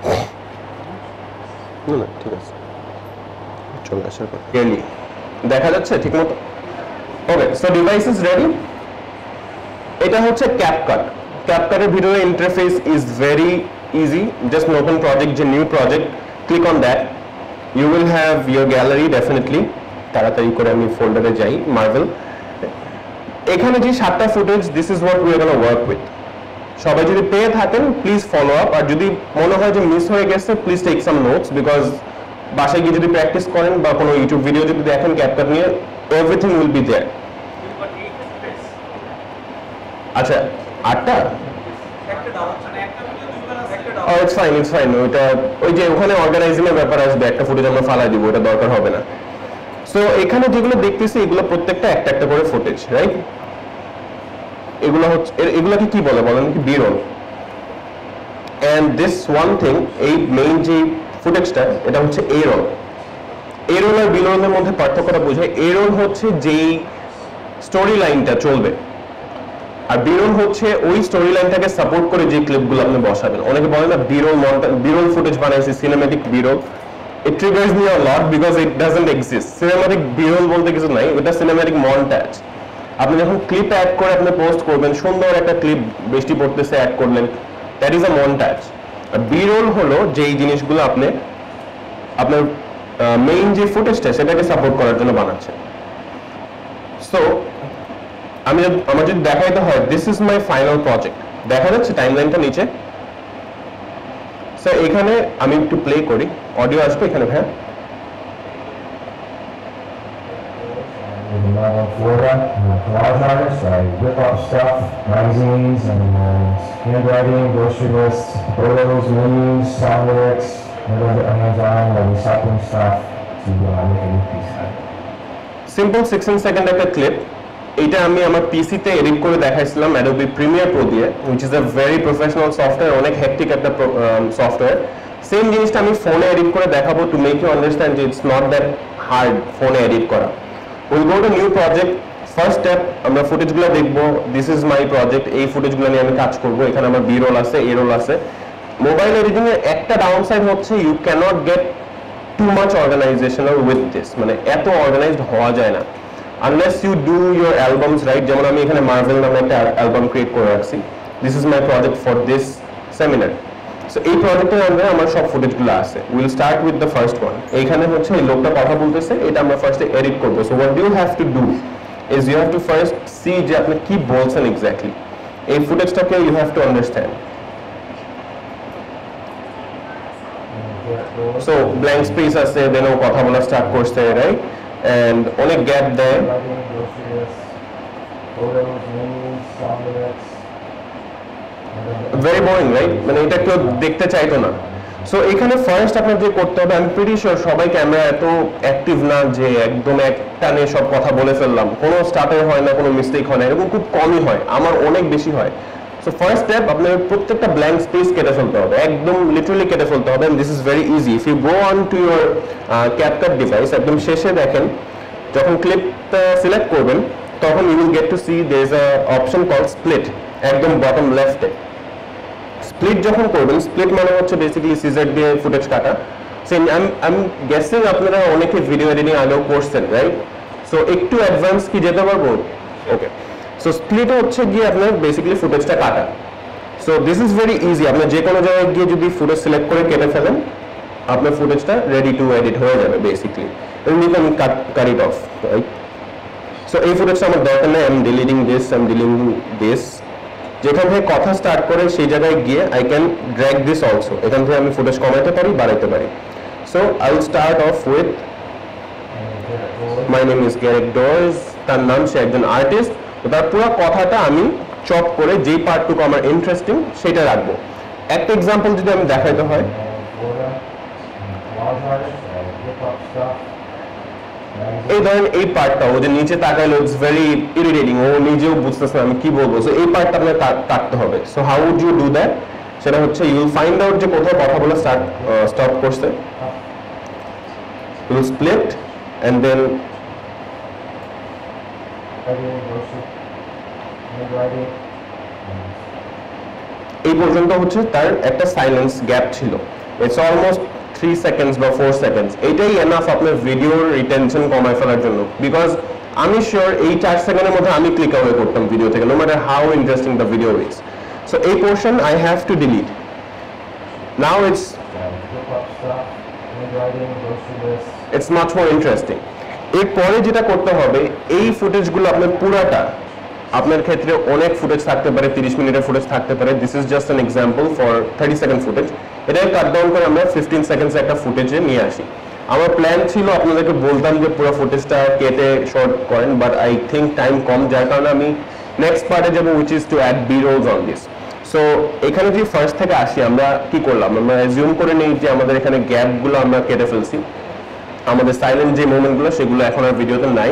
ठीक है. चलो ऐसा करते हैं. चलिए देखा जाता है ठीक मत. Okay, so device is ready. এটা হচ্ছে ক্যাপকাট. ক্যাপকাটের video interface is very easy. Just open project, যে new project, click on that. You will have your gallery definitely. তাড়াতাড়ি করে আমি ফোল্ডারে যাই, মার্ভেল. এখানে যে সাতটা footage, this is what we are gonna work with. সবাই যদি পেয়ে থাকেন প্লিজ ফলো আপ, আর যদি মনে হয় যে মিস হয়ে গেছে please take some notes because বাসায় গিয়ে যদি প্র্যাকটিস করেন বা কোনো ইউটিউব ভিডিও যদি দেখেন ক্যাপকাট নিয়ে, এভরিথিং উইল বি দেয়ার. আচ্ছা আটটা ইটস ফাইন ইটস ফাইন. ওইটা ওই যে ওখানে অর্গানাইজিং এর ব্যাপার আসবে, একটা ফুটেজ আমরা ফালাই দিব, ওটা দরকার হবে না. সো এখানে যেগুলো দেখতেছি এগুলো প্রত্যেকটা একটা একটা করে ফুটেজ, রাইট? এগুলো হচ্ছে, এগুলোকে কি বলে বলেন কি? B roll. And this one thing, এই মেইন যে ফুটেজটা এটা হচ্ছে এ-রোল. এ-রোল আর বি-রোলের মধ্যে পার্থক্যটা বোঝায়. এ-রোল হচ্ছে যেই স্টোরি লাইনটা চলবে, আর বিরোল হচ্ছে ওই স্টোরি লাইনটাকে সাপোর্ট করে যে ক্লিপগুলো আপনি বসাবেন. অনেকে বলে না বিরোল মন্টাজ, বিরোল ফুটেজ বানাইছি, cinematic B-roll. It triggers me a lot because it doesn't exist. Cinematic B-roll बोलते किसी नहीं, इट इज cinematic montage. आपने जब क्लिप ऐड कर अपने पोस्ट कर दें, सुंदर एक क्लिप बेस्टी पोस्ट से ऐड कर लें, that is a montage. B-roll होलो जेही जिनिश गुला आपने आपने main जे footage है, सेटा के support करार जोन बनाते हैं. So, आमी जब आमाज़ जब देखा है तो है, this is my final project. देखा था टाइमलाइन तो नीचे. सर এখানে আমি একটু প্লে করি অডিও আসবে এখানে ভাই সিম্পল sixteen সেকেন্ড একটা ক্লিপ এটা আমি আমার পিসিতে এডিট করে দেখাইছিলাম Adobe Premiere Pro দিয়ে which is a very professional software অনেক হেক্টিক একটা সফটওয়্যার সেম জিনিসটা আমি ফোনে এডিট করে দেখাবো to make you understand that it's not that hard ফোনে এডিট করা we'll go to new project first step আমরা ফুটেজগুলো দেখব this is my project এই ফুটেজগুলো নিয়ে আমি কাজ করব এখানে আমার বি রোল আছে এ রোল আছে মোবাইল এডিটিং এর একটা ডাউনসাইড হচ্ছে you cannot get too much organizational with this মানে এত অর্গানাইজড হওয়া যায় না unless you do your albums right যেমন আমি এখানে Marvel নামে একটা অ্যালবাম ক্রিয়েট করে রাখছি this is my project for this seminar so এই প্রজেক্টের আন্ডারে আমার সব ফুটেজগুলো আছে we'll start with the first one এইখানে হচ্ছে এই লোকটা কথা বলতেছে এটা আমরা ফার্স্টে এডিট করব so what do you have to do is you have to first see যে আপনি কি বলছেন exactly এই ফুটেজটাকে you have to understand so blank space আছে then ও কথা বলা স্টার্ট করতে right and only gap there very boring right মানে এটা কেউ দেখতে চাইতো না সো এখানে ফার্স্ট আপনাকে যে করতে হবে আমি প্রিটি শিওর সবাই ক্যামেরা এত অ্যাক্টিভ না যে একদম একটানে সব কথা বলে ফেললাম কোনো স্টার্টার হয় না কোনো মিস্টেক হয় না এরকম খুব কমই হয় আমার অনেক বেশি হয় সো ফার্স্ট স্টেপ আপনাকে প্রত্যেকটা ব্ল্যাঙ্ক স্পেস কেটে ফেলতে হবে একদম লিটারালি কেটে ফেলতে হবে and this is very easy if you go on to your uh, CapCut device একদম শেষে দেখেন যখন ক্লিপটা সিলেক্ট করবেন তখন you will get to see there is a option called split একদম bottom left এ স্প্লিট যখন করবেন স্প্লিট মানে হচ্ছে বেসিক্যালি সিজার দিয়ে ফুটেজ কাটা সেম আমি আমি গেসিং আপনারা অনেকে ভিডিও এডিটিং আগেও করছেন রাইট সো একটু অ্যাডভান্স কি যেতে পারবো ওকে So split হচ্ছে গিয়ে আপনার basically footage-টা কাটা so this is very easy আপনি যে কোনো জায়গায় গিয়ে যদি footage select করে কেটে ফেলেন আপনার footage-টা ready to edit হয়ে যাবে basically and you can cut, cut it off right so এই footage-টা আমার দরকার নেই I'm deleting this I'm deleting this যেখান থেকে কথা start করে সেই জায়গায় গিয়ে I can drag this also এখান থেকে আমি footage কমাতে পারি বাড়াইতে পারি so I'll start off with my name is Garrett Doors তার নাম সে একজন artist তার পুরো কথাটা আমি চপ করে যেই পার্টটুকু আমার ইন্টারেস্টিং সেটা রাখবো একটা এক্সাম্পল যদি আমি দেখাইতে হয় এই ধরেন এই পার্টটা ও যে নিচে তাকাইলো ইটস ভেরি ইরিটেটিং ও নিজেও বুঝতেছে আমি কি বলবো সো এই পার্টটা আপনাকে কাটতে হবে so how would you do that সেটা হচ্ছে ইউ উইল ফাইন্ড আউট যে কোথায় কথা বলা স্টার্ট স্টপ করছে উইল স্প্লিট অ্যান্ড দেন এই পর্যন্ত হচ্ছে তার একটা সাইলেন্স গ্যাপ ছিল इट्स অলমোস্ট three সেকেন্ডস বা four সেকেন্ডস এটাই এনাফ আপনার ভিডিওর রিটেনশন কমায় ফেলার জন্য বিকজ আমি শিওর এই four সেকেন্ডের মধ্যে আমি ক্লিক আউট করতাম ভিডিও থেকে no matter how interesting the video is so এই portion I have to delete now it's it's much more interesting এরপরে যেটা করতে হবে এই ফুটেজগুলো আপনার পুরাটা আপনার ক্ষেত্রে অনেক ফুটেজ থাকতে পারে তিরিশ মিনিটের ফুটেজ থাকতে পারে this is just an example for thirty second footage এটা কাট ডাউন করে আমরা ফিফটিন সেকেন্ডস একটা ফুটেজে নিয়ে আসি আমার প্ল্যান ছিল আপনাদেরকে বলতাম যে পুরো ফুটেজটা কেটে শর্ট করেন বাট আই থিঙ্ক টাইম কম যার কারণে আমি নেক্সট পার্টে যাবো which is to add B rolls on this so এখানে যদি ফার্স্ট থেকে আসি আমরা কি করলাম আমরা অ্যাজিউম করে নিই যে আমাদের এখানে গ্যাপগুলো আমরা কেটে ফেলছি আমাদের সাইলেন্ট যে মোমেন্টগুলো সেগুলো এখন আর ভিডিওতে নাই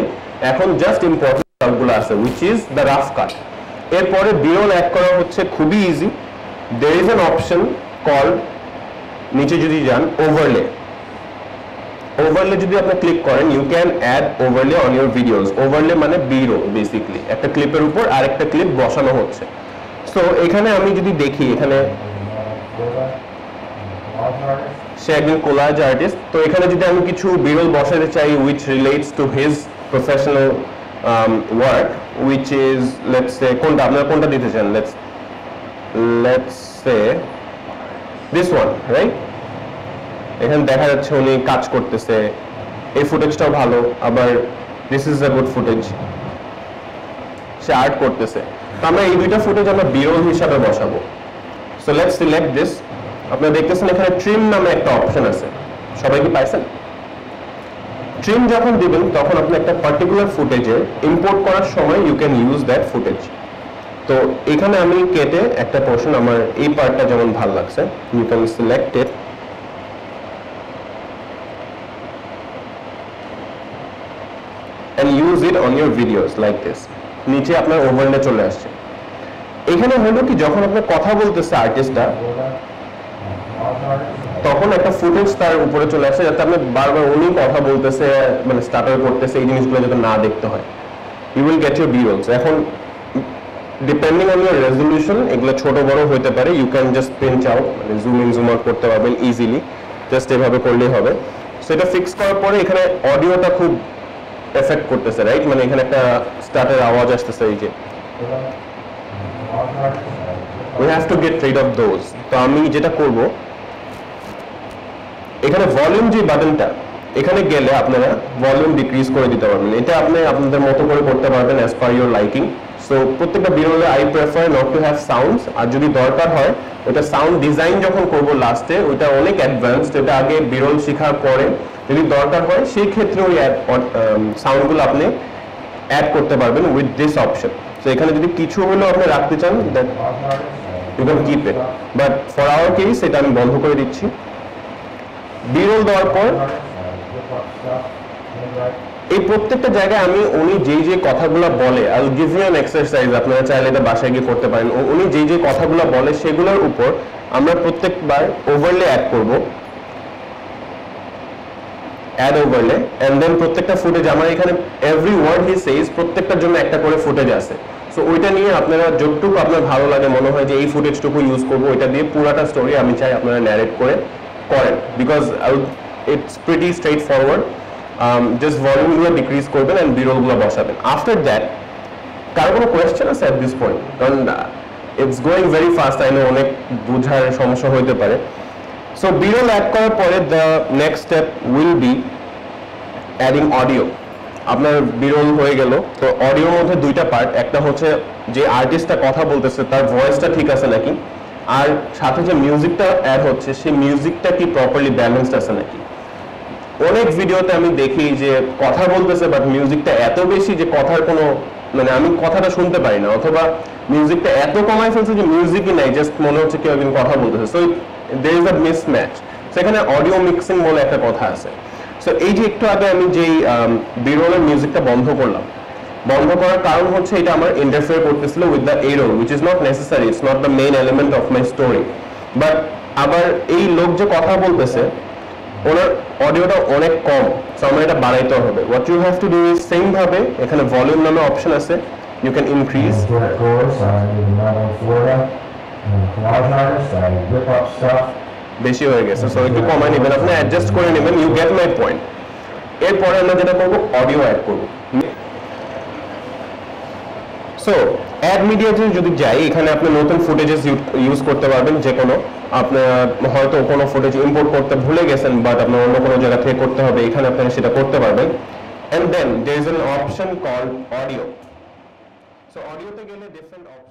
এখন জাস্ট ইম্পর্টেন্ট কাটগুলো আছে which is the rough cut এরপরে বিরল অ্যাড করা হচ্ছে খুবই easy there is an option called নিচে যদি যান overlay overlay যদি আপনি ক্লিক করেন you can add overlay on your videos overlay মানে b-roll basically একটা ক্লিপের উপর আরেকটা ক্লিপ বসানো হচ্ছে সো এখানে আমি যদি দেখি এখানে সে একজন কোলাজ আর্টিস্ট। তো এখানে যদি আমি কিছু বিরল বসাতে চাই which relates to his professional um, work, which is let's say কোনটা আপনারা কোনটা দিতে চান, let's let's say this one, right? এখানে দেখা যাচ্ছে উনি কাজ করতেছে, এই ফুটেজটাও ভালো, আবার this is a good footage, সে আর্ট করতেছে। তো আমরা এই দুইটা ফুটেজ আমরা বিরল হিসাবে বসাবো। So let's select this. আপনারা দেখতেছেন এখানে ট্রিম নামে একটা অপশন আছে, সবাই কি পাইছেন? ট্রিম যখন দিবেন তখন আপনি একটা পার্টিকুলার ফুটেজে ইম্পোর্ট করার সময় you can use that footage. তো এখানে আমি কেটে একটা পোর্শন, আমার এই পার্টটা যেমন ভালো লাগছে, you can select it. And use it on your videos like this. নিচে আপনার ওভারলে চলে আসছে। এখানে হলো কি যখন আপনি কথা বলতেছে আর্টিস্টটা তখন একটা ফুটেজ তার উপরে চলে আসে, যাতে আপনি বারবার উনি কথা বলতেছে মানে স্টার্টার করতেছে এই জিনিসগুলো যাতে না দেখতে হয়। You will get your B rolls. এখন ডিপেন্ডিং অন ইউর রেজলিউশন এগুলো ছোট বড় হতে পারে। You can just print out, মানে জুম ইন জুম আউট করতে পারবেন ইজিলি, জাস্ট এভাবে করলেই হবে। সেটা ফিক্স করার পরে এখানে অডিওটা খুব এফেক্ট করতেছে, রাইট? মানে এখানে একটা স্টার্টার আওয়াজ আসতেছে, এই যে we have to get rid of those. তো আমি যেটা করব, এখানে ভলিউম যে বাটনটা, এখানে গেলে আপনারা ভলিউম ডিক্রিজ করে দিতে পারবেন। এটা আপনি আপনাদের মতো করে করতে পারবেন as per your liking. So প্রত্যেকটা বিরলে I prefer not to have sounds. আর যদি দরকার হয় ওটা সাউন্ড ডিজাইন যখন করব লাস্টে, ওটা অনেক অ্যাডভান্সড, এটা আগে বিরল শেখার পরে যদি দরকার হয় সেই ক্ষেত্রে ওই সাউন্ডগুলো আপনি অ্যাড করতে পারবেন উইথ দিস অপশন। সো এখানে যদি কিছু হলেও আপনি রাখতে চান that you can keep it, but for our case এটা আমি বন্ধ করে দিচ্ছি। বিরল দেওয়ার পর এই প্রত্যেকটা জায়গায় আমি উনি যেই যে কথাগুলো বলে, I will give you an exercise, আপনারা চাইলে এটা বাসায় গিয়ে করতে পারেন। উনি যেই যে কথাগুলো বলে সেগুলোর উপর আমরা প্রত্যেকবার ওভারলে অ্যাড করব, অ্যাড ওভারলে। অ্যান্ড দেন প্রত্যেকটা ফুটেজ আমার এখানে এভরি ওয়ার্ড হি সেইজ প্রত্যেকটার জন্য একটা করে ফুটেজ আছে। সো ওইটা নিয়ে আপনারা যতটুকু আপনার ভালো লাগে, মনে হয় যে এই ফুটেজটুকু ইউজ করবো, ওইটা দিয়ে পুরাটা স্টোরি আমি চাই আপনারা ন্যারেট করে করেন, because it's pretty straightforward. Just ভলিউমগুলো ডিক্রিজ করবেন অ্যান্ড বিরলগুলো বসাবেন। আফটার দ্যাট কারো কোনো কোয়েশ্চেন আছে অ্যাট দিস পয়েন্ট? কারণ it's going very fast, I know অনেক বোঝার সমস্যা হইতে পারে। সো বিরল অ্যাড করার পরে the next step will be adding audio. আপনার বিরল হয়ে গেল। তো অডিওর মধ্যে দুইটা পার্ট, একটা হচ্ছে যে আর্টিস্টটা কথা বলতেছে তার ভয়েসটা ঠিক আছে নাকি, আর সাথে যে মিউজিকটা অ্যাড হচ্ছে সেই মিউজিকটা কি প্রপারলি ব্যালেন্সড আছে নাকি। অনেক ভিডিওতে আমি দেখি যে কথা বলতেছে বাট মিউজিকটা এত বেশি যে কথার কোনো মানে আমি কথাটা শুনতে পারি না, অথবা মিউজিকটা এত কমায় ফেলছে যে মিউজিকই নাই, জাস্ট মনে হচ্ছে কেউ একজন কথা বলতেছে। So there is a mismatch. সেখানে অডিও মিক্সিং বলে একটা কথা আছে। সো এই যে একটু আগে আমি যেই বিরলের মিউজিকটা বন্ধ করলাম, বন্ধ করার কারণ হচ্ছে এটা আমার ইন্টারফেয়ার করতেছিল with the error, which is not necessary, it's not the main element of my story. But আবার এই লোক যে কথা বলতেছে ওনার অডিওটা অনেক কম, সো আমার এটা বাড়াইতে হবে। What you have to do is same ভাবে এখানে ভলিউম নামে অপশন আছে, ইউ ক্যান ইনক্রিজ। বেশি হয়ে গেছে, সো একটু কমাই নেবেন, আপনি অ্যাডজাস্ট করে নেবেন। You get my point. এরপরে আমরা যেটা করবো অডিও অ্যাড করবো। সো অ্যাড মিডিয়াতে যদি যাই, এখানে আপনি নতুন ফুটেজেস ইউজ করতে পারবেন, যে কোনো আপনার হয়তো কোনো ফুটেজ ইম্পোর্ট করতে ভুলে গেছেন বাট আপনার অন্য কোনো জায়গা থেকে করতে হবে, এখানে আপনারা সেটা করতে পারবেন। And then there is an option call audio. So অডিওতে গেলে ডিফারেন্ট